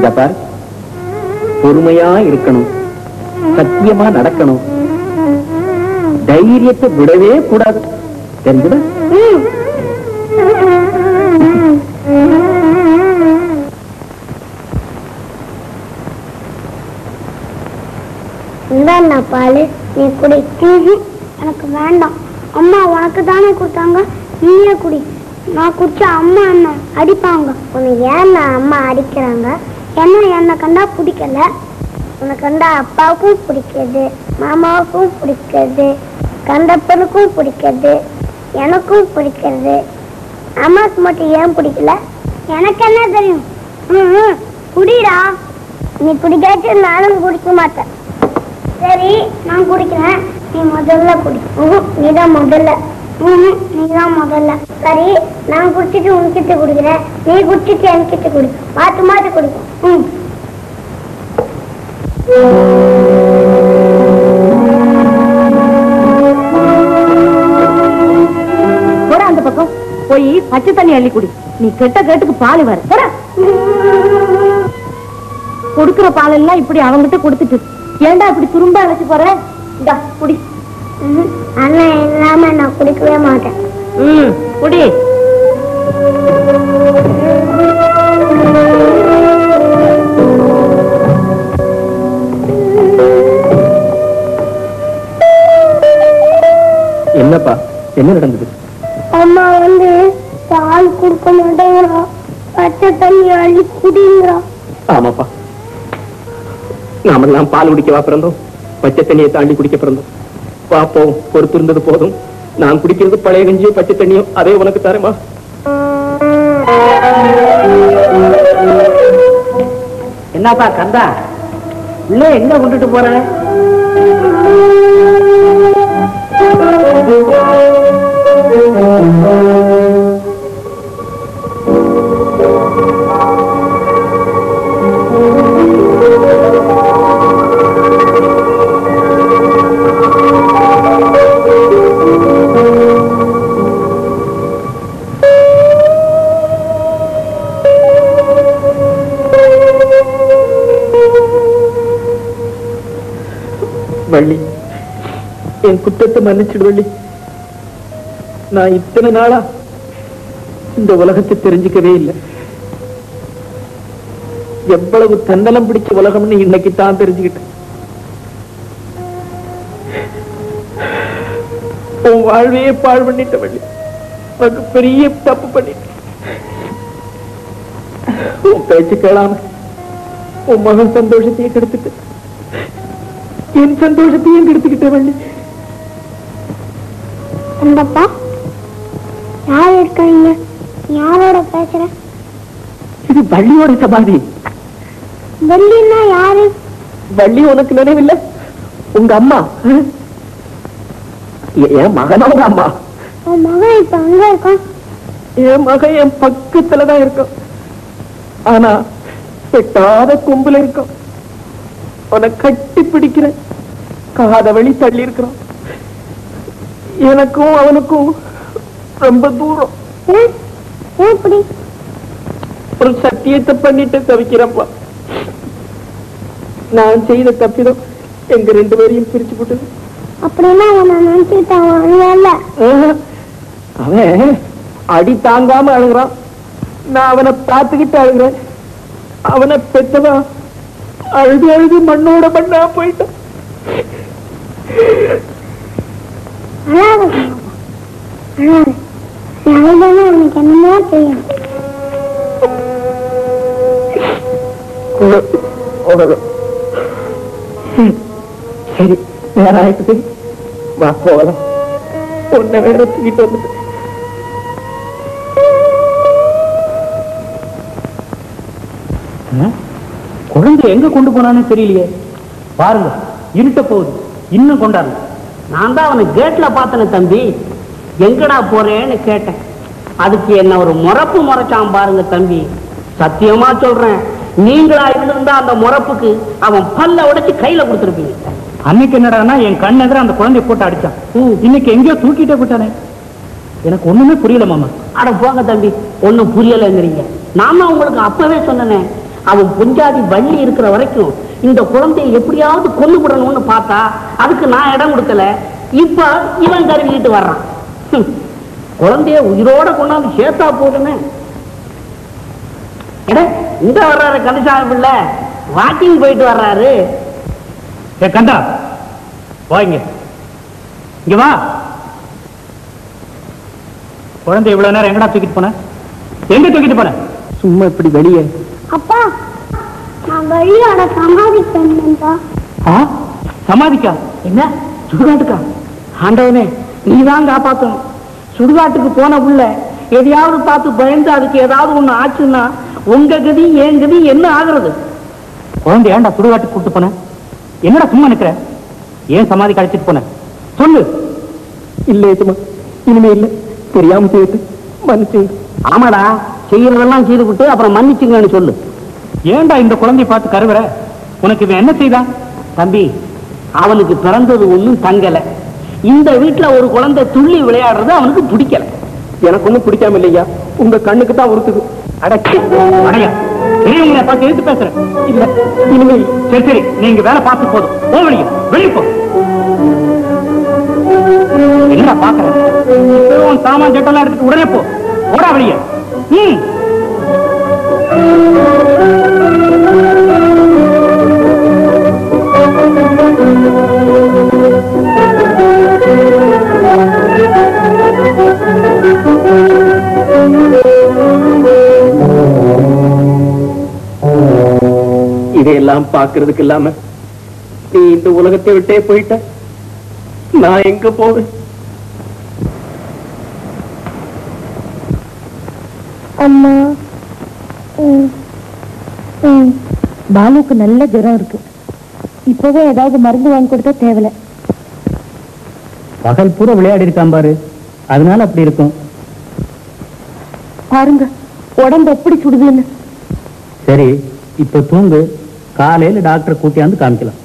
இதப்பா பொறுமையா இருக்கணும் சத்தியமா நடக்கணும் தைரியத்தை விடவே கூடாது தெரிஞ்சுதா Enggak paling ini kuri kiri, anak bandar. Amma orang kedana kurang gak, ini kuri. Nak kurca amma na, adi pangga. Orang yang na amma adi kerang gak, yang na kanda puri kela, orang kanda apa pun puri kede, mama pun puri kede, kanda perlu puri kede, yang aku puri kede. Amma semua tiang puri kela, yang kena dulu. Puri ra, ini puri kece, nana puri kumata. சரி நான் குடிக்கிறேன் நீ முதல்ல குடி நீதான் முதல்ல சரி நான் குடிச்சிட்டு உனக்கிட்ட குடிக்கிறேன் நீ குடிச்சிட்டு எனக்கிட்ட குடி மாத்து குடிக்கும் போற அந்த பக்கம் போய் பச்சை தண்ணி அள்ளி குடி நீ கெட்ட கேட்டுக்கு பால் வர கொடுக்குற பால் எல்லாம் இப்படி அவங்கிட்ட கொடுத்துட்டு ஏண்டா இப்படி திரும்ப அழைச்சு போற இதா குடி அண்ணா இல்லாம நான் குடிக்கவே மாட்டேன் குடி என்ன நடந்தது? அம்மா வந்து பால் கொடுக்க மாட்டேங்கிறா, பச்சை தண்ணி அள்ளி குடிங்கிறா. ஆமாப்பா, நாமெல்லாம் பால் குடிக்கவா பிறந்தோம்? பச்சை தண்ணியை தாண்டி குடிக்க பிறந்தோம். பாப்போம், பொறுத்து இருந்தது போதும். நான் குடிக்கிறது பழைய கஞ்சியோ பச்சை தண்ணியோ, அதே உனக்கு தரமா? என்னப்பா கந்தா, இல்ல எங்க கொண்டுட்டு போற? வள்ளி, என் குற்றத்தை மன்னிச்சிடு வள்ளி. நான் இத்தனை நாளா இந்த உலகத்தை தெரிஞ்சுக்கவே இல்லை. எவ்வளவு தன்னலம் பிடிச்ச உலகம்னு இன்னைக்கு தான் தெரிஞ்சுக்கிட்டேன். உன் வாழ்வையே பாழ் பண்ணிட்ட வள்ளி, அது பெரிய தப்பு பண்ணிட்ட. உன் பேச்சு கேளாம உன் மகன் சந்தோஷத்தையே கெடுத்துட்டு என் சந்தோஷத்தையும் கெடுத்துக்கிட்ட வள்ளி. அந்தப்பா யார் இருக்காங்க? யாரோட பேசுற? இது வள்ளியோட சமாதி. வள்ளின்னா யாரு? வள்ளி உனக்கு நினைவில்லை? உங்க அம்மா, என் மகனோட அம்மா. உன் மகன் இப்ப அங்க இருக்கான்? என் மகன் என் பக்கத்துலதான் இருக்கும், ஆனா வெட்டாத கொம்புல இருக்கும். உன கட்டி பிடிக்கிற காத வழி தள்ளி இருக்கிறான். எனக்கும் அவனுக்கும் ரொம்ப தூரம். ஒரு சத்தியத்தை பண்ணிட்டு தவிக்கிறப்பா, நான் செய்த தப்பிடம் எங்க ரெண்டு பேரையும் பிரிச்சு போட்டது. அப்படின்னா அவன் நினைச்சுக்கிட்டான். அவன் அடி தாங்காம அழுகிறான், நான் அவனை பார்த்துக்கிட்டு அழுகிறேன். அவனை பெற்றதான் அழுது அழுது மண்ணோட மண்ணா போயிட்டான். அவனுக்கு என்னமோ தெரியும். சரி, வேற ஆயிட்டு வா போகலாம். உன்னை வேற தூக்கிட்டு வந்து குழந்தை எங்க கொண்டு போனான்னு தெரியலையே. பாருங்க, இருட்ட போகுது, இன்னும் கொண்டாடல. நான் தான் அவனை கேட்ல பார்த்தேன்னு, தம்பி எங்கடா போறேன்னு கேட்டேன். அதுக்கு என்ன ஒரு முறப்பு முறைச்சான் பாருங்க தம்பி. சத்தியமா சொல்றேன், நீங்களா இருந்திருந்தா அந்த முறப்புக்கு அவன் பல்ல உடைச்சு கையில கொடுத்துருப்பீங்க. அன்னைக்கு என்னடா என் கண் எதிர அந்த குழந்தைய போட்டு அடிச்சான். இன்னைக்கு எங்கேயோ தூக்கிட்டே போட்டானே. எனக்கு ஒண்ணுமே புரியல மாமா. அட போங்க தம்பி, ஒன்னும் புரியலைங்கிறீங்க. நாம உங்களுக்கு அப்பவே சொன்னனே, அவன் புஞ்சாதி வள்ளி இருக்கிற வரைக்கும் இந்த குழந்தைய எப்படியாவது கொண்டு விடணும்னு பார்த்தா அதுக்கு நான் இடம் கொடுக்கல. இப்ப இவன் கருவிட்டு வர்றான். குழந்தைய உயிரோட கொண்டாந்து சேர்த்தா போதுன்னு. இங்க வர்றாரு கந்தசாமி பிள்ளை, வாக்கிங் போயிட்டு வர்றாரு. கண்டா வாங்க, இங்க வா. குழந்தை இவ்வளவு நேரம் எங்கடா தூக்கிட்டு போன? எங்க தூக்கிட்டு போன? சும்மா இப்படி வெளியே. அப்பா, நான் வழியோட சமாதிக்கா என்ன சுடுகாட்டுக்கா? ஆண்டவனே, நீதான் காப்பாத்தணும். சுடுகாட்டுக்கு போன உள்ள எதையாவது பார்த்து பயந்து அதுக்கு ஏதாவது ஒண்ணு ஆச்சுன்னா உங்க கதி என் கதி என்ன ஆகுறது? குழந்தை ஏண்டா சுடுகாட்டுக்கு கூப்பிட்டு போன? என்னடா சும்மா நிக்கிற? ஏன் சமாதிக்கு அழைச்சிட்டு போன சொல்லு. இல்ல ஏதுமா, இனிமே இல்ல, தெரியாம செய்து மன்னிச்சு. ஆமாடா, செய்யறதெல்லாம் செய்து விட்டு அப்புறம் மன்னிச்சுங்கன்னு சொல்லு. ஏண்டா இந்த குழந்தைய பார்த்து கருவுற? உனக்கு இவன் என்ன செய்தான்? தம்பி, அவனுக்கு பிறந்தது ஒன்றும் தங்கலை. இந்த வீட்டில் ஒரு குழந்தை துள்ளி விளையாடுறது அவனுக்கு பிடிக்கல. எனக்கு ஒன்றும் பிடிக்காம இல்லையா, உங்க கண்ணுக்கு தான் உறுத்துது. அடையா பார்த்து எடுத்து பேசுறேன். இல்லை இனிமேல். சரி சரி, நீங்க வேலை பார்த்து போதும், போவீங்க வெளிப்போ. என்ன பாக்குறேன்? சாமான் சட்டெல்லாம் எடுத்துட்டு உடனே போ, ஓடா வெளியே. Thank you. இதையெல்லாம் பார்க்கிறதுக்கு இல்லாம நீ இந்த உலகத்தை விட்டே போயிட்ட. நான் எங்க போவேன்? அம்மா, பாலுக்கு நல்ல ஜுரம் இருக்கு. இப்பவே ஏதாவது மருந்து வாங்கி கொடுத்தா தேவலை. பகல் பூரா விளையாடி இருக்கான் பாரு, அதனால அப்படி இருக்கும். பாருங்க உடம்பு எப்படி சுடுதுன்னு. சரி இப்ப தூங்கு, காலையில டாக்டர் கூட்டியாந்து காமிக்கலாம்.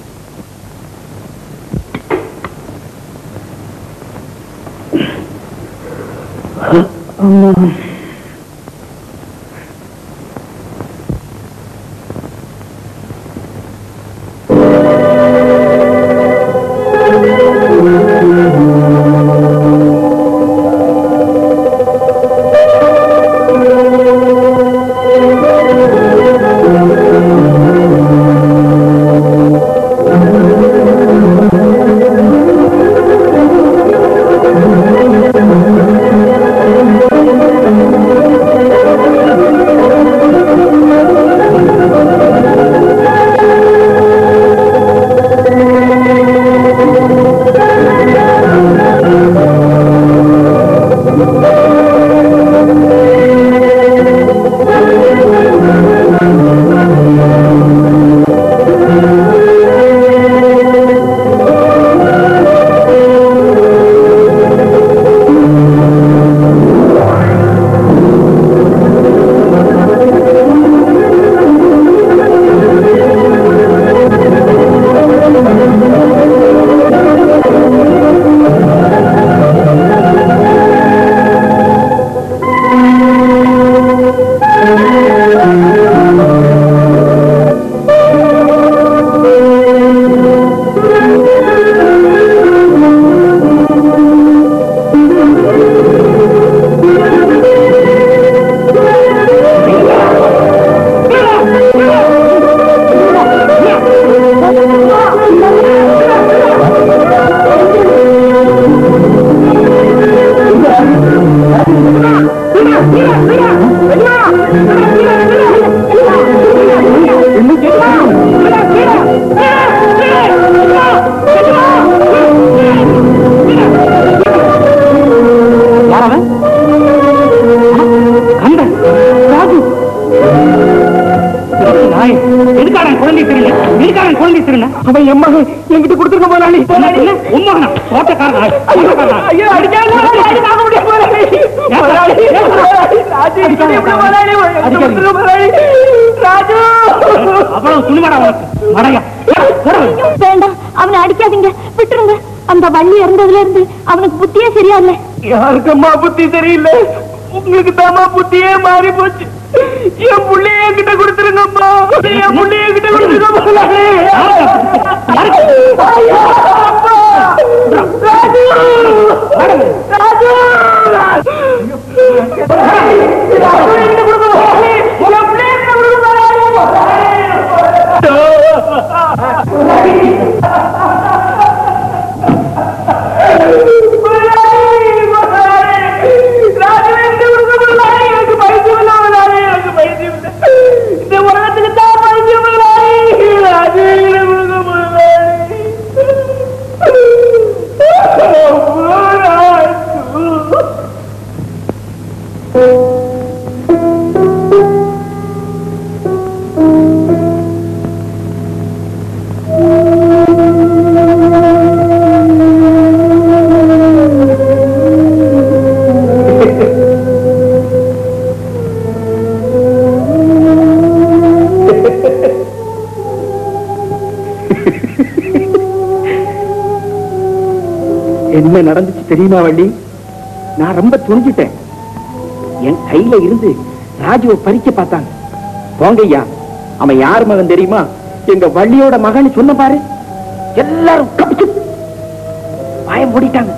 புத்தி சரியில்லை உங்களுக்கு தாமா, புத்தியே மாறி போச்சு. என் புள்ளைய கிட்ட கொடுத்துருங்கம்மா, என் புள்ளைய கிட்ட என்ன நடந்துச்சு தெரியுமா வள்ளி? நான் ரொம்ப துணிஞ்சிட்டேன். என் கையில இருந்து ராஜுவை பறிக்க பார்த்தாங்க. போங்கய்யா, அவன் யார் மகன் தெரியுமா? எங்க வள்ளியோட மகன் சொன்ன பாரு. எல்லாரும் பயம் ஓடிட்டாங்க.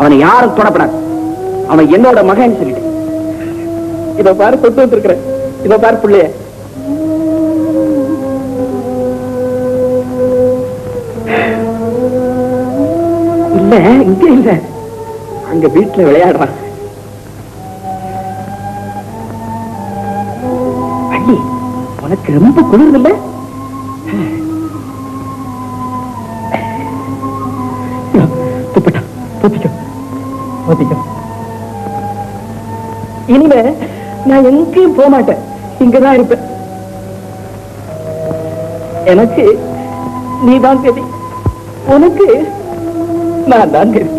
அவனை யாரும் தொடப்படாது, அவன் என்னோட மகன் சொல்லிட்டேன். இத பாரு கொண்டு வந்திருக்கிறேன், இத பாரு பிள்ளைய. இங்க இல்ல, அங்க வீட்டுல விளையாடுறான். உனக்கு ரொம்ப குளிர் இல்ல? இனிமே நான் எங்கேயும் போக மாட்டேன், இங்கதான் இருப்பேன். எனக்கு நீதான் கதி, உனக்கு நான் தான் கதி.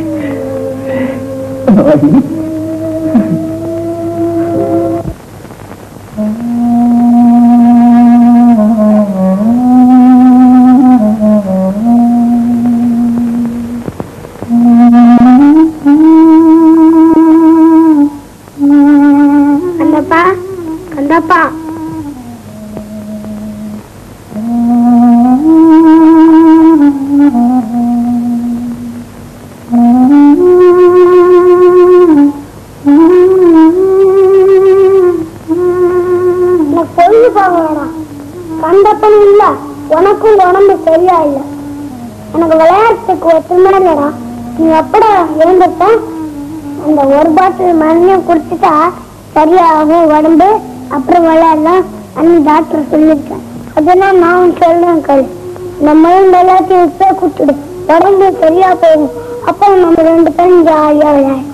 சரியாகும் உடம்பு, அப்புறம் விளையாடலாம் அண்ணன் டாக்டர் சொல்லிருக்கேன். அதெல்லாம் நான் சொல்றேன் கல், நம்மளும் விளையாட்டையும் கூப்பிட்டு உடம்பு சரியா போகும். அப்போ நம்ம ரெண்டு பேரும் ஜாலியா விளையாடும்.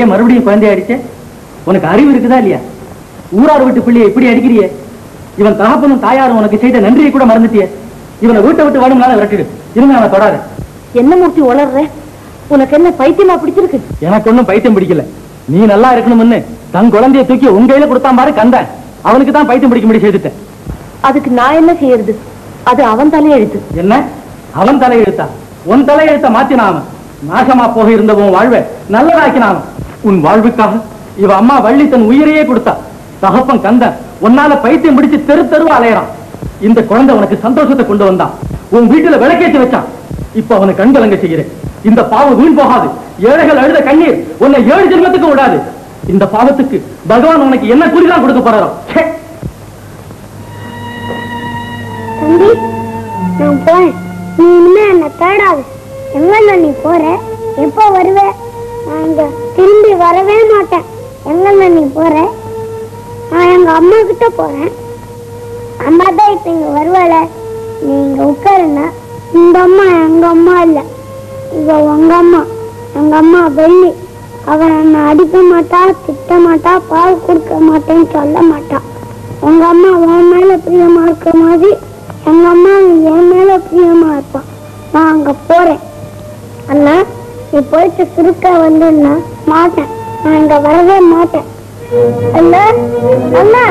ஏன் மறுபடியும் குழந்தை அடிச்ச? உனக்கு அறிவு இருக்குதா இல்லையா? ஊரார் வீட்டு பிள்ளையை இப்படி அடிக்கிறிய. இவன் தகப்பனும் தாயாரும் உனக்கு செய்த நன்றியை கூட மறந்துட்டிய. இவனை வீட்டை விட்டு வாடும்னால விரட்டிடு. இருங்க, அவனை தொடாத. என்ன மூர்த்தி உளர்ற? உனக்கு என்ன பைத்தியமா பிடிச்சிருக்கு? எனக்கு ஒன்னும் பைத்தியம் பிடிக்கல. நீ நல்லா இருக்கணும்னு தன் குழந்தைய தூக்கி உங்க கையில கொடுத்தான் பாரு கந்த, அவனுக்கு தான் பைத்தியம் பிடிக்க முடியும் செய்துட்டேன். அதுக்கு நான் என்ன செய்யறது? அது அவன் தலையெழுத்து. என்ன அவன் தலையெழுத்தா? உன் தலையெழுத்த மாத்தினா அவன் நாசமா போக இருந்தவன் வாழ்வை நல்லதாக்கினான். உன் வாழ்வுக்காக இவ அம்மா வள்ளி தன் உயிரையே கொடுத்தா. தகப்பன் கந்த உன்னால பைத்தியம் பிடிச்சு தெரு தெருவா அலையறான். இந்த குழந்தை உனக்கு சந்தோஷத்தை கொண்டு வந்தான், உன் வீட்டுல விளக்கேற்றி வச்சான். இப்ப அவனை கண்கலங்க செய்கிறேன். இந்த பாவம் வீண் போகாது. ஏழைகள் அழுத கண்ணீர் உன்னை 7 ஜென்மத்துக்கு விடாது. இந்த பாவத்துக்கு பகவான் உனக்கு என்ன குறிதான் கொடுக்க போறாராம். எங்கண்ணா நீ போற? எப்போ வருவ? நான் இங்க திரும்பி வரவே மாட்டேன். எங்கண்ணா நீ போற? நான் எங்க அம்மா கிட்ட போறேன். அம்மா தான் இப்ப இங்க வருவாள. நீ இங்க உட்காருன்னா. இந்த அம்மா எங்க அம்மா இல்ல, இவ உங்க அம்மா. எங்க அம்மா வெள்ளி. அவன் என்னை அடிக்க மாட்டா, திட்ட மாட்டா, பால் கொடுக்க மாட்டேன்னு சொல்ல மாட்டா. உங்க அம்மா உன் மேல பிரியமா இருக்க மாதிரி எங்க அம்மா என் மேல பிரியமா இருப்பான். நான் அங்க போறேன் அண்ணா. நீ போயிட்டு சுருக்க வந்தா மாட்டேன். நான் இங்க வரவே மாட்டேன். அண்ணா அண்ணா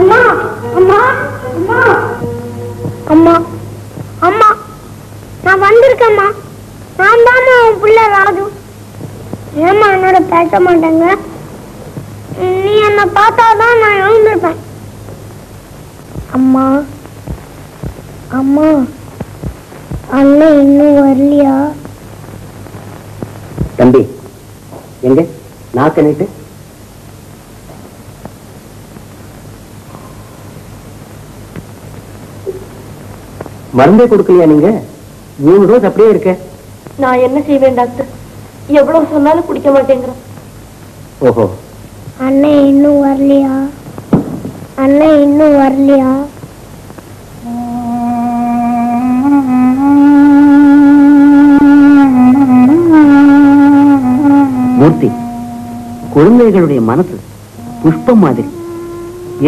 அம்மா அம்மா அம்மா அம்மா அம்மா நான் வந்திருக்கேம்மா. நான் தாம்மா உன் பிள்ளை ராஜு. ஏமா என்னோட பேச மாட்டேங்க? நீ என்ன பார்த்தாதான் நான் எழுந்திருப்பேன். அம்மா அம்மா அண்ணன் இன்னும் வரலையா? தம்பி எங்க நாக்க நீட்டு. மருந்தே கொடுக்கலையா? நீங்க 3 டோஸ் அப்படியே இருக்க. நான் என்ன செய்வேன் டாக்டர்? எவ்வளவு சொன்னாலும் குடிக்க மாட்டேங்கிறேன். ஓஹோ, அண்ணன் இன்னும் வரலையா? ಅಣ್ಣ ಇನ್ನೂ ಬರ್ಲಿಯಾ? மூர்த்தி, குழந்தைகளுடைய மனசு புஷ்பம் மாதிரி,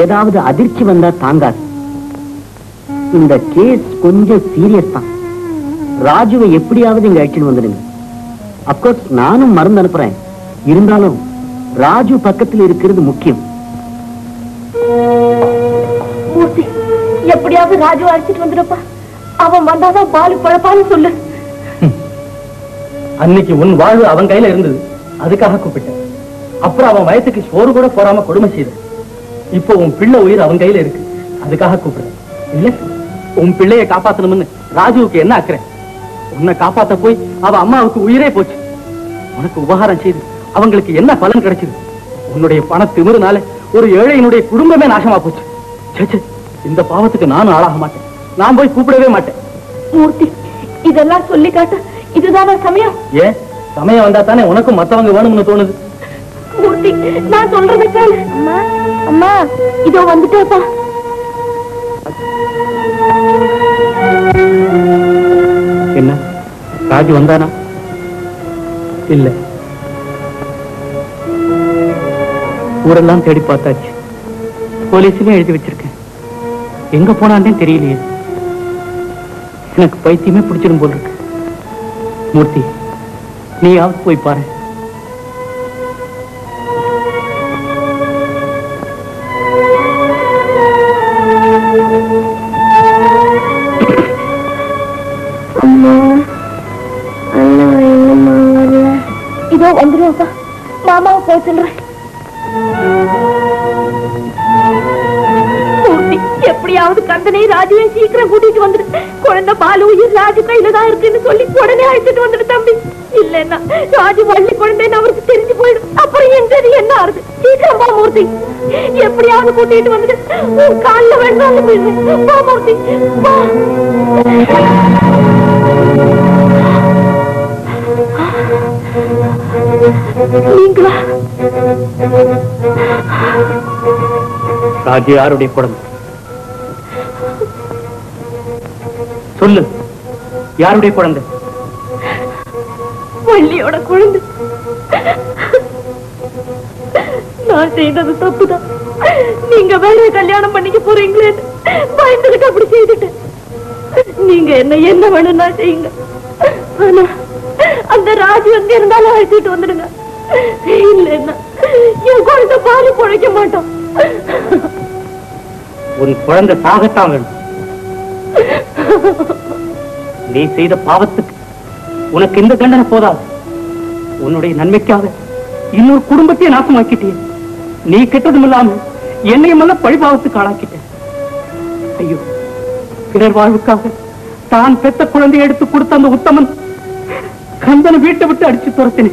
ஏதாவது அதிர்ச்சி வந்தா தாங்காது. இந்த கேஸ் கொஞ்சம் சீரியஸ் தான். ராஜுவை எப்படியாவது இங்க அழைச்சிட்டு வந்துடுங்க. அப்கோர்ஸ் நானும் மருந்து அனுப்புறேன். இருந்தாலும் ராஜு பக்கத்தில் இருக்கிறது முக்கியம். மூர்த்தி, எப்படியாவது ராஜுவை அழைச்சிட்டு வந்துடுப்பா. அவன் வந்தாதான் பாலு பழப்பான்னு சொல்லு. அன்னைக்கு உன் வாழ்வு அவன் கையில இருந்தது, அதுக்காக கூப்பிட்டேன். அப்புறம் அவன் வயசுக்கு சோறு கூட போறாம கொடுமை செய்த. இப்போ உன் பிள்ளை உயிர் அவன் கையில இருக்கு, அதுக்காக கூப்பிடுறேன். இல்ல, உன் பிள்ளைய காப்பாத்தணும்னு ராஜுவுக்கு என்ன அக்கறை? உன்னை காப்பாத்த போய் அவ அம்மாவுக்கு உயிரே போச்சு. உனக்கு உபகாரம் செய்து அவங்களுக்கு என்ன பலன் கிடைச்சது? உன்னுடைய பண திமிருனால ஒரு ஏழையினுடைய குடும்பமே நாசமா போச்சு. சேச்சே, இந்த பாவத்துக்கு நானும் ஆளாக மாட்டேன். நான் போய் கூப்பிடவே மாட்டேன். மூர்த்தி, இதெல்லாம் சொல்லி காட்ட இதுதான் சமயம். ஏன் சமயம் வந்தா தானே உனக்கும் மத்தவங்க வேணும்னு தோணுது. மூர்த்தி, நான் சொல்றத கேளு. அம்மா, அம்மா இதோ வந்துட்டேப்பா. என்ன, ராஜு வந்தானா? இல்ல, ஊரெல்லாம் தேடி பார்த்தாச்சு. போலீஸ்லயும் எழுதி வச்சிருக்கேன். எங்க போனான்னு தெரியலையே. எனக்கு பைத்தியமே பிடிச்சிடும் போல் இருக்கு. மூர்த்தி, நீ யாவது போய் பாரு. இதோ வந்துருவாப்பா. மாமாவை போய் சொல்றேன். எப்படியாவது கந்தனை ராஜுவையும் சீக்கிரம் கூட்டிட்டு வந்துட்டு, குழந்தை பாலு உயிர் ராஜு கையில தான் இருக்குன்னு சொல்லி உடனே அழைச்சிட்டு வந்துட்டு தம்பி. இல்லன்னா ராஜு வள்ளி குழந்தைன்னு அவருக்கு தெரிஞ்சு போயிடும். அப்புறம் என்றது என்ன ஆறுது? சீக்கிரம் பா மூர்த்தி, எப்படியாவது கூட்டிட்டு வந்துட்டு காலில் வேண்டாம் போயிடுவேன். பா மூர்த்தி, பா. நீங்களா? ராஜு யாருடைய குழந்தை? சொல்லு, யாருடைய குழந்தை? வள்ளியோட குழந்தை. நான் செய்தது தப்புதான். நீங்க வேலையை கல்யாணம் பண்ணிக்க போறீங்களே பயந்துகிட்டு அப்படி செய்துட்டேன். நீங்க என்ன வேணும்னா செய்யுங்க. ஆனா அந்த ராஜு வந்து இருந்தாலும் அழைச்சிட்டு வந்துடுங்க. இல்லைன்னா என் குழந்தை பாலு பொழைக்க மாட்டோம். உன் குழந்தை சாகத்தான் வேணும். நீ செய்த பாவத்துக்கு உனக்கு இந்த தண்டனை போதாது. உன்னுடைய நன்மைக்காக இன்னொரு குடும்பத்தையே நாசமாக்கிட்டே. நீ கெட்டதும் இல்லாம என்னையுமெல்லாம் பழிபாவத்துக்கு ஆளாக்கிட்ட. ஐயோ, பிறர் வாழ்வுக்காக தான் பெத்த குழந்தையை எடுத்து கொடுத்த அந்த உத்தமன் கந்தனை வீட்டை விட்டு அடிச்சு துரத்தின.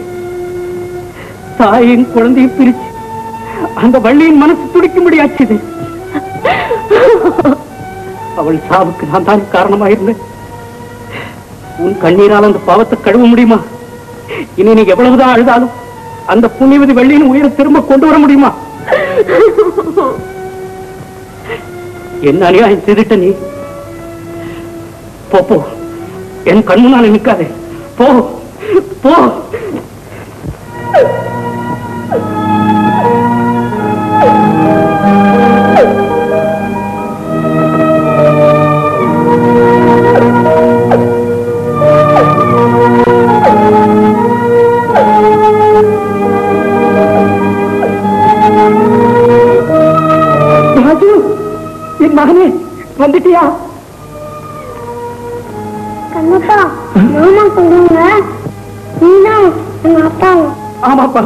தாயின் குழந்தையும் பிரிச்சு அந்த வள்ளியின் மனசு துடிக்கும்படி ஆச்சுது. அவள் சாவுக்கு நான் தான் காரணமா இருந்தேன். உன் கண்ணீரால் அந்த பாவத்தை கழுவ முடியுமா? இனி நீ எவ்வளவுதான் அழுதாலும் அந்த புண்ணியவதி வள்ளியின் உயிரை திரும்ப கொண்டு வர முடியுமா? என்ன அநியாயம் செய்துட்ட நீ. போ, என் கண் முன்னால நிக்காதே. போ, போ. மகனே, வந்துட்டியா? கண்ணப்பா, மாமா சொல்லுங்க, நீதான் உங்க அப்பா? ஆமாப்பா,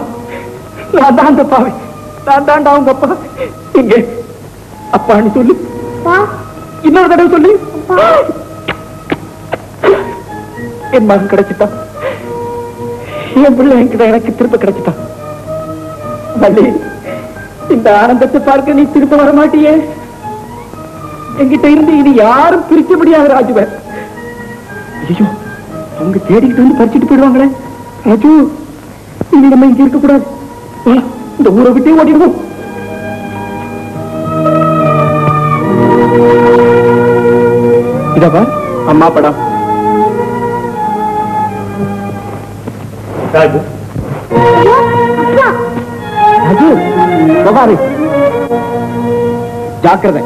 நான் தான் அந்த அப்பாவே. நான் தாண்டா உங்க அப்பா. இங்க அப்பான்னு சொல்லு. இன்னொரு தடவை சொல்லு. என் மகன் கிடைச்சிட்டான். என் பிள்ளை எனக்கு திருப்ப கிடைச்சிட்டான். மல்லி, இந்த ஆனந்தத்தை பார்க்க நீ திருப்ப வர மாட்டியே. என்கிட்ட இருந்து இனி யாரும் பிரிக்க முடியாது ராஜுவ. ஐயோ, அவங்க தேடிக்கிட்டு வந்து பறிச்சுட்டு போயிடுவாங்களே. ராஜு, இனி நம்ம இங்க இருக்கக்கூடாது. இந்த ஊரை விட்டே ஓடிடுவோம். इधर बार अम्मा पड़ा राजू राजू बाबा रे जाकर दे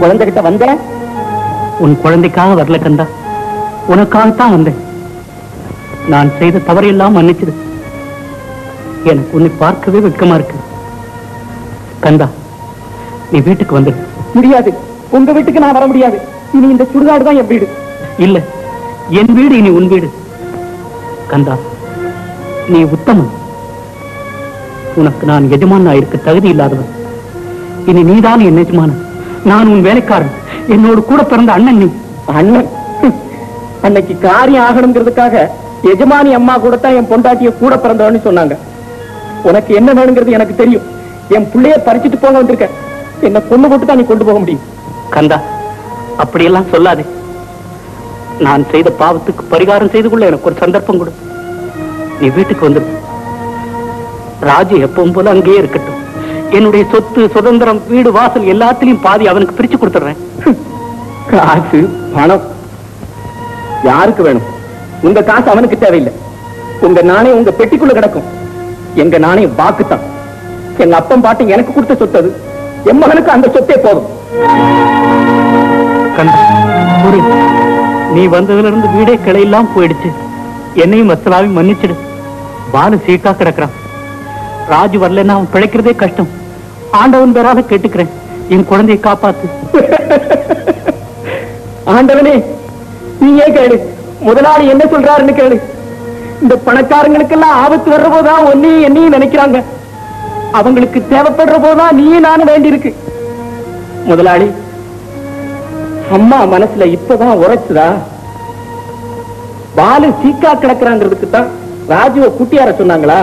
कुलंद किट्टा वंदे उन कुलंद कहाँ वर्ले कंदा उन्हें कहाँ था वंदे नान सही तो तबरे लाम मन्निचर ये न उन्हें पार्क वे विकमार कर कंदा நீ வீட்டுக்கு வந்து முடியாது உங்க வீட்டுக்கு நான் வர முடியாது இனி இந்த சுடுகாடு தான் என் வீடு இல்ல என் வீடு இனி உன் வீடு கந்தா நீ உத்தமன் உனக்கு நான் எஜமானா இருக்க தகுதி இல்லாதவன் இனி நீதான் என் எஜமானன் நான் உன் வேலைக்காரன் என்னோட கூட பிறந்த அண்ணன் நீ அண்ணன் அன்னைக்கு காரியம் ஆகணும்ங்கிறதுக்காக எஜமானி அம்மா கூட தான் என் பொண்டாட்டியை கூட பிறந்தவன்னு சொன்னாங்க உனக்கு என்ன வேணுங்கிறது எனக்கு தெரியும் என் புள்ளைய பறிச்சிட்டு போக வந்திருக்க என்ன பொண்ணு போட்டு தான் நீ கொண்டு போக முடியும் கந்தா அப்படியெல்லாம் சொல்லாதே நான் செய்த பாவத்துக்கு பரிகாரம் செய்து கொள்ள எனக்கு ஒரு சந்தர்ப்பம் கொடு நீ வீட்டுக்கு வந்து ராஜு எப்பவும் போல அங்கேயே இருக்கட்டும் என்னுடைய சொத்து சுதந்திரம் வீடு வாசல் எல்லாத்திலையும் பாதி அவனுக்கு பிரிச்சு கொடுத்துறேன் காசு பணம் யாருக்கு வேணும் உங்க காசு அவனுக்கு தேவையில்லை உங்க நாணயம் உங்க பெட்டிக்குள்ள கிடக்கும் எங்க நாணயம் வாக்குத்தான் எங்க அப்பன் பாட்டி எனக்கு கொடுத்த சொத்து அது என் மகனுக்கு அந்த சொத்தே போதும் நீ வந்ததுல இருந்து வீடே கிளையெல்லாம் போயிடுச்சு என்னையும் மசலாவி மன்னிச்சிடு பாலு சீட்டா கிடக்குறான் ராஜு வரலன்னா அவன் பிழைக்கிறதே கஷ்டம் ஆண்டவன் பேராக கேட்டுக்கிறேன் என் குழந்தையை காப்பாத்து ஆண்டவனே நீ ஏன் கேளு முதலாளி என்ன சொல்றாருன்னு கேளு இந்த பணக்காரங்களுக்கெல்லாம் ஆபத்து வர்ற போதுதான் ஒன்னையும் என்னையும் நினைக்கிறாங்க அவங்களுக்கு தேவைப்படுற போதுதான் நீயே நானும் வேண்டியிருக்கு முதலாளி அம்மா மனசுல இப்பதான் உரைச்சுதா பாலு சீக்கா கிடக்குறாங்கிறதுக்கு தான் ராஜுவ குட்டியார சொன்னாங்களா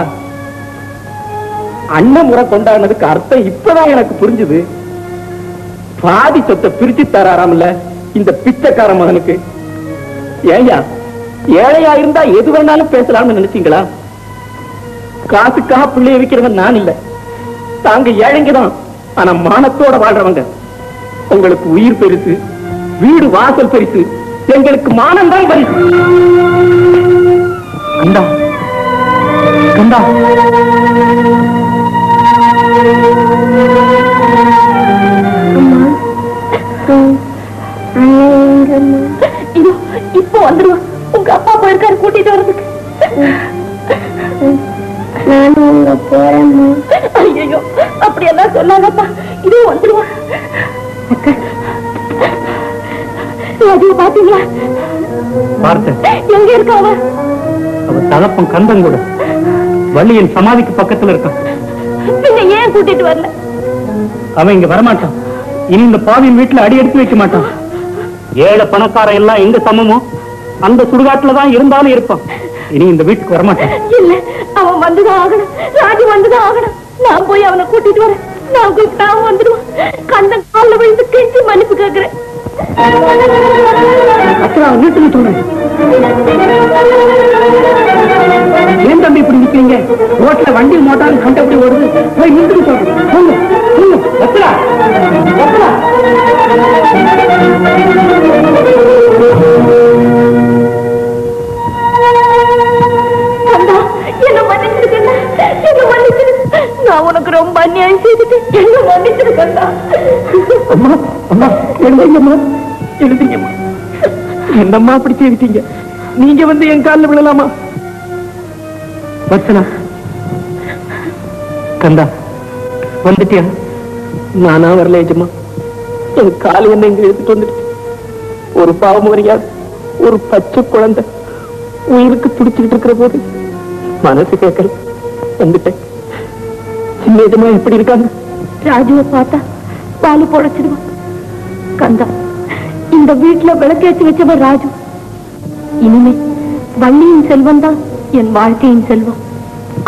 அண்ணன் முறை கொண்டாடுனதுக்கு அர்த்தம் இப்பதான் எனக்கு புரிஞ்சுது பாதி சொத்தை பிரிச்சு தராராமல இந்த பிச்சைக்கார மகனுக்கு ஏயா ஏழையா இருந்தா எது வேணாலும் பேசலாம்னு நினைச்சீங்களா காசுக்காக பிள்ளைய விக்கிறவன் நான் இல்லை தாங்க ஏழைங்கதான் ஆனா மானத்தோட வாழ்றவங்க உங்களுக்கு உயிர் பெருசு வீடு வாசல் பெருசு எங்களுக்கு மானம்தான் பெருசு கந்தா கந்தா இப்போ வந்துடுவான் உங்க அப்பா போயிருக்காரு கூட்டிட்டு வர்றதுக்கு நானும் உங்க போறேன் ஐயோ அப்படி எல்லாம் சொன்னாங்கப்பா இதே வந்துடுவா பாத்தீங்களா எங்க இருக்க அவ தகப்பன் கந்தங்கூட வள்ளியின் சமாதிக்கு பக்கத்துல இருக்கான் ஏன் கூட்டிட்டு வரல அவன் இங்க வரமாட்டான் இனி இந்த பாவியின் வீட்டுல அடி எடுத்து வைக்க மாட்டான் ஏழை பணக்காரன் எல்லாம் எங்க சமமோ அந்த சுடுகாட்டுலதான் இருந்தாலும் இருப்பான் இனி இந்த வீட்டுக்கு வரமாட்டான் இல்ல அவன் வந்துதான் ஆகணும் ராஜு வந்துதான் ஆகணும் நான் போய் அவனை கூட்டிட்டு வரேன் நான் கூப்பிட்டு அவன் வந்துடுவான் கந்த காலில் விழுந்து கெஞ்சி மன்னிப்பு கேட்கிறேன் ஏன் தம்பி இப்படி நிக்கிறீங்க ரோட்ல வண்டி மோட்டார் கண்டபடி ஓடுது போய் நின்று சொல்றேன் நான் உனக்கு ரொம்ப அநியாயம் செய்துட்டு என்ன மன்னிச்சிருக்கா அம்மா அம்மா எழுதிங்கம்மா எழுதிங்கம்மா என்னம்மா அப்படி செய்விட்டீங்க நீங்க வந்து என் காலில் விழலாமா வச்சனா கந்தா வந்துட்டியா நானா வரல ஏஜம்மா என் காலு என்ன இங்க எழுதிட்டு வந்துட்டு ஒரு பாவம் வரையாது ஒரு பச்சை குழந்தை உயிருக்கு துடிச்சுக்கிட்டு இருக்கிற போது மனசு கேட்கல வந்துட்டேன் சின்ன எஜமா எப்படி இருக்காங்க ராஜுவை பார்த்தா பாலு பொழைச்சிடுவான் கந்தா இந்த வீட்டுல விளக்கேற்றி வச்சவன் ராஜு இனிமே வள்ளியின் செல்வம் தான் என் வாழ்க்கையின் செல்வம்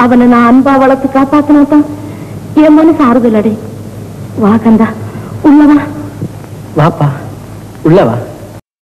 அவனை நான் அன்பா வளர்த்து காப்பாத்தினா தான் என் மனசு ஆறுதல் அடை வா கந்தா உள்ளவா வாப்பா உள்ளவா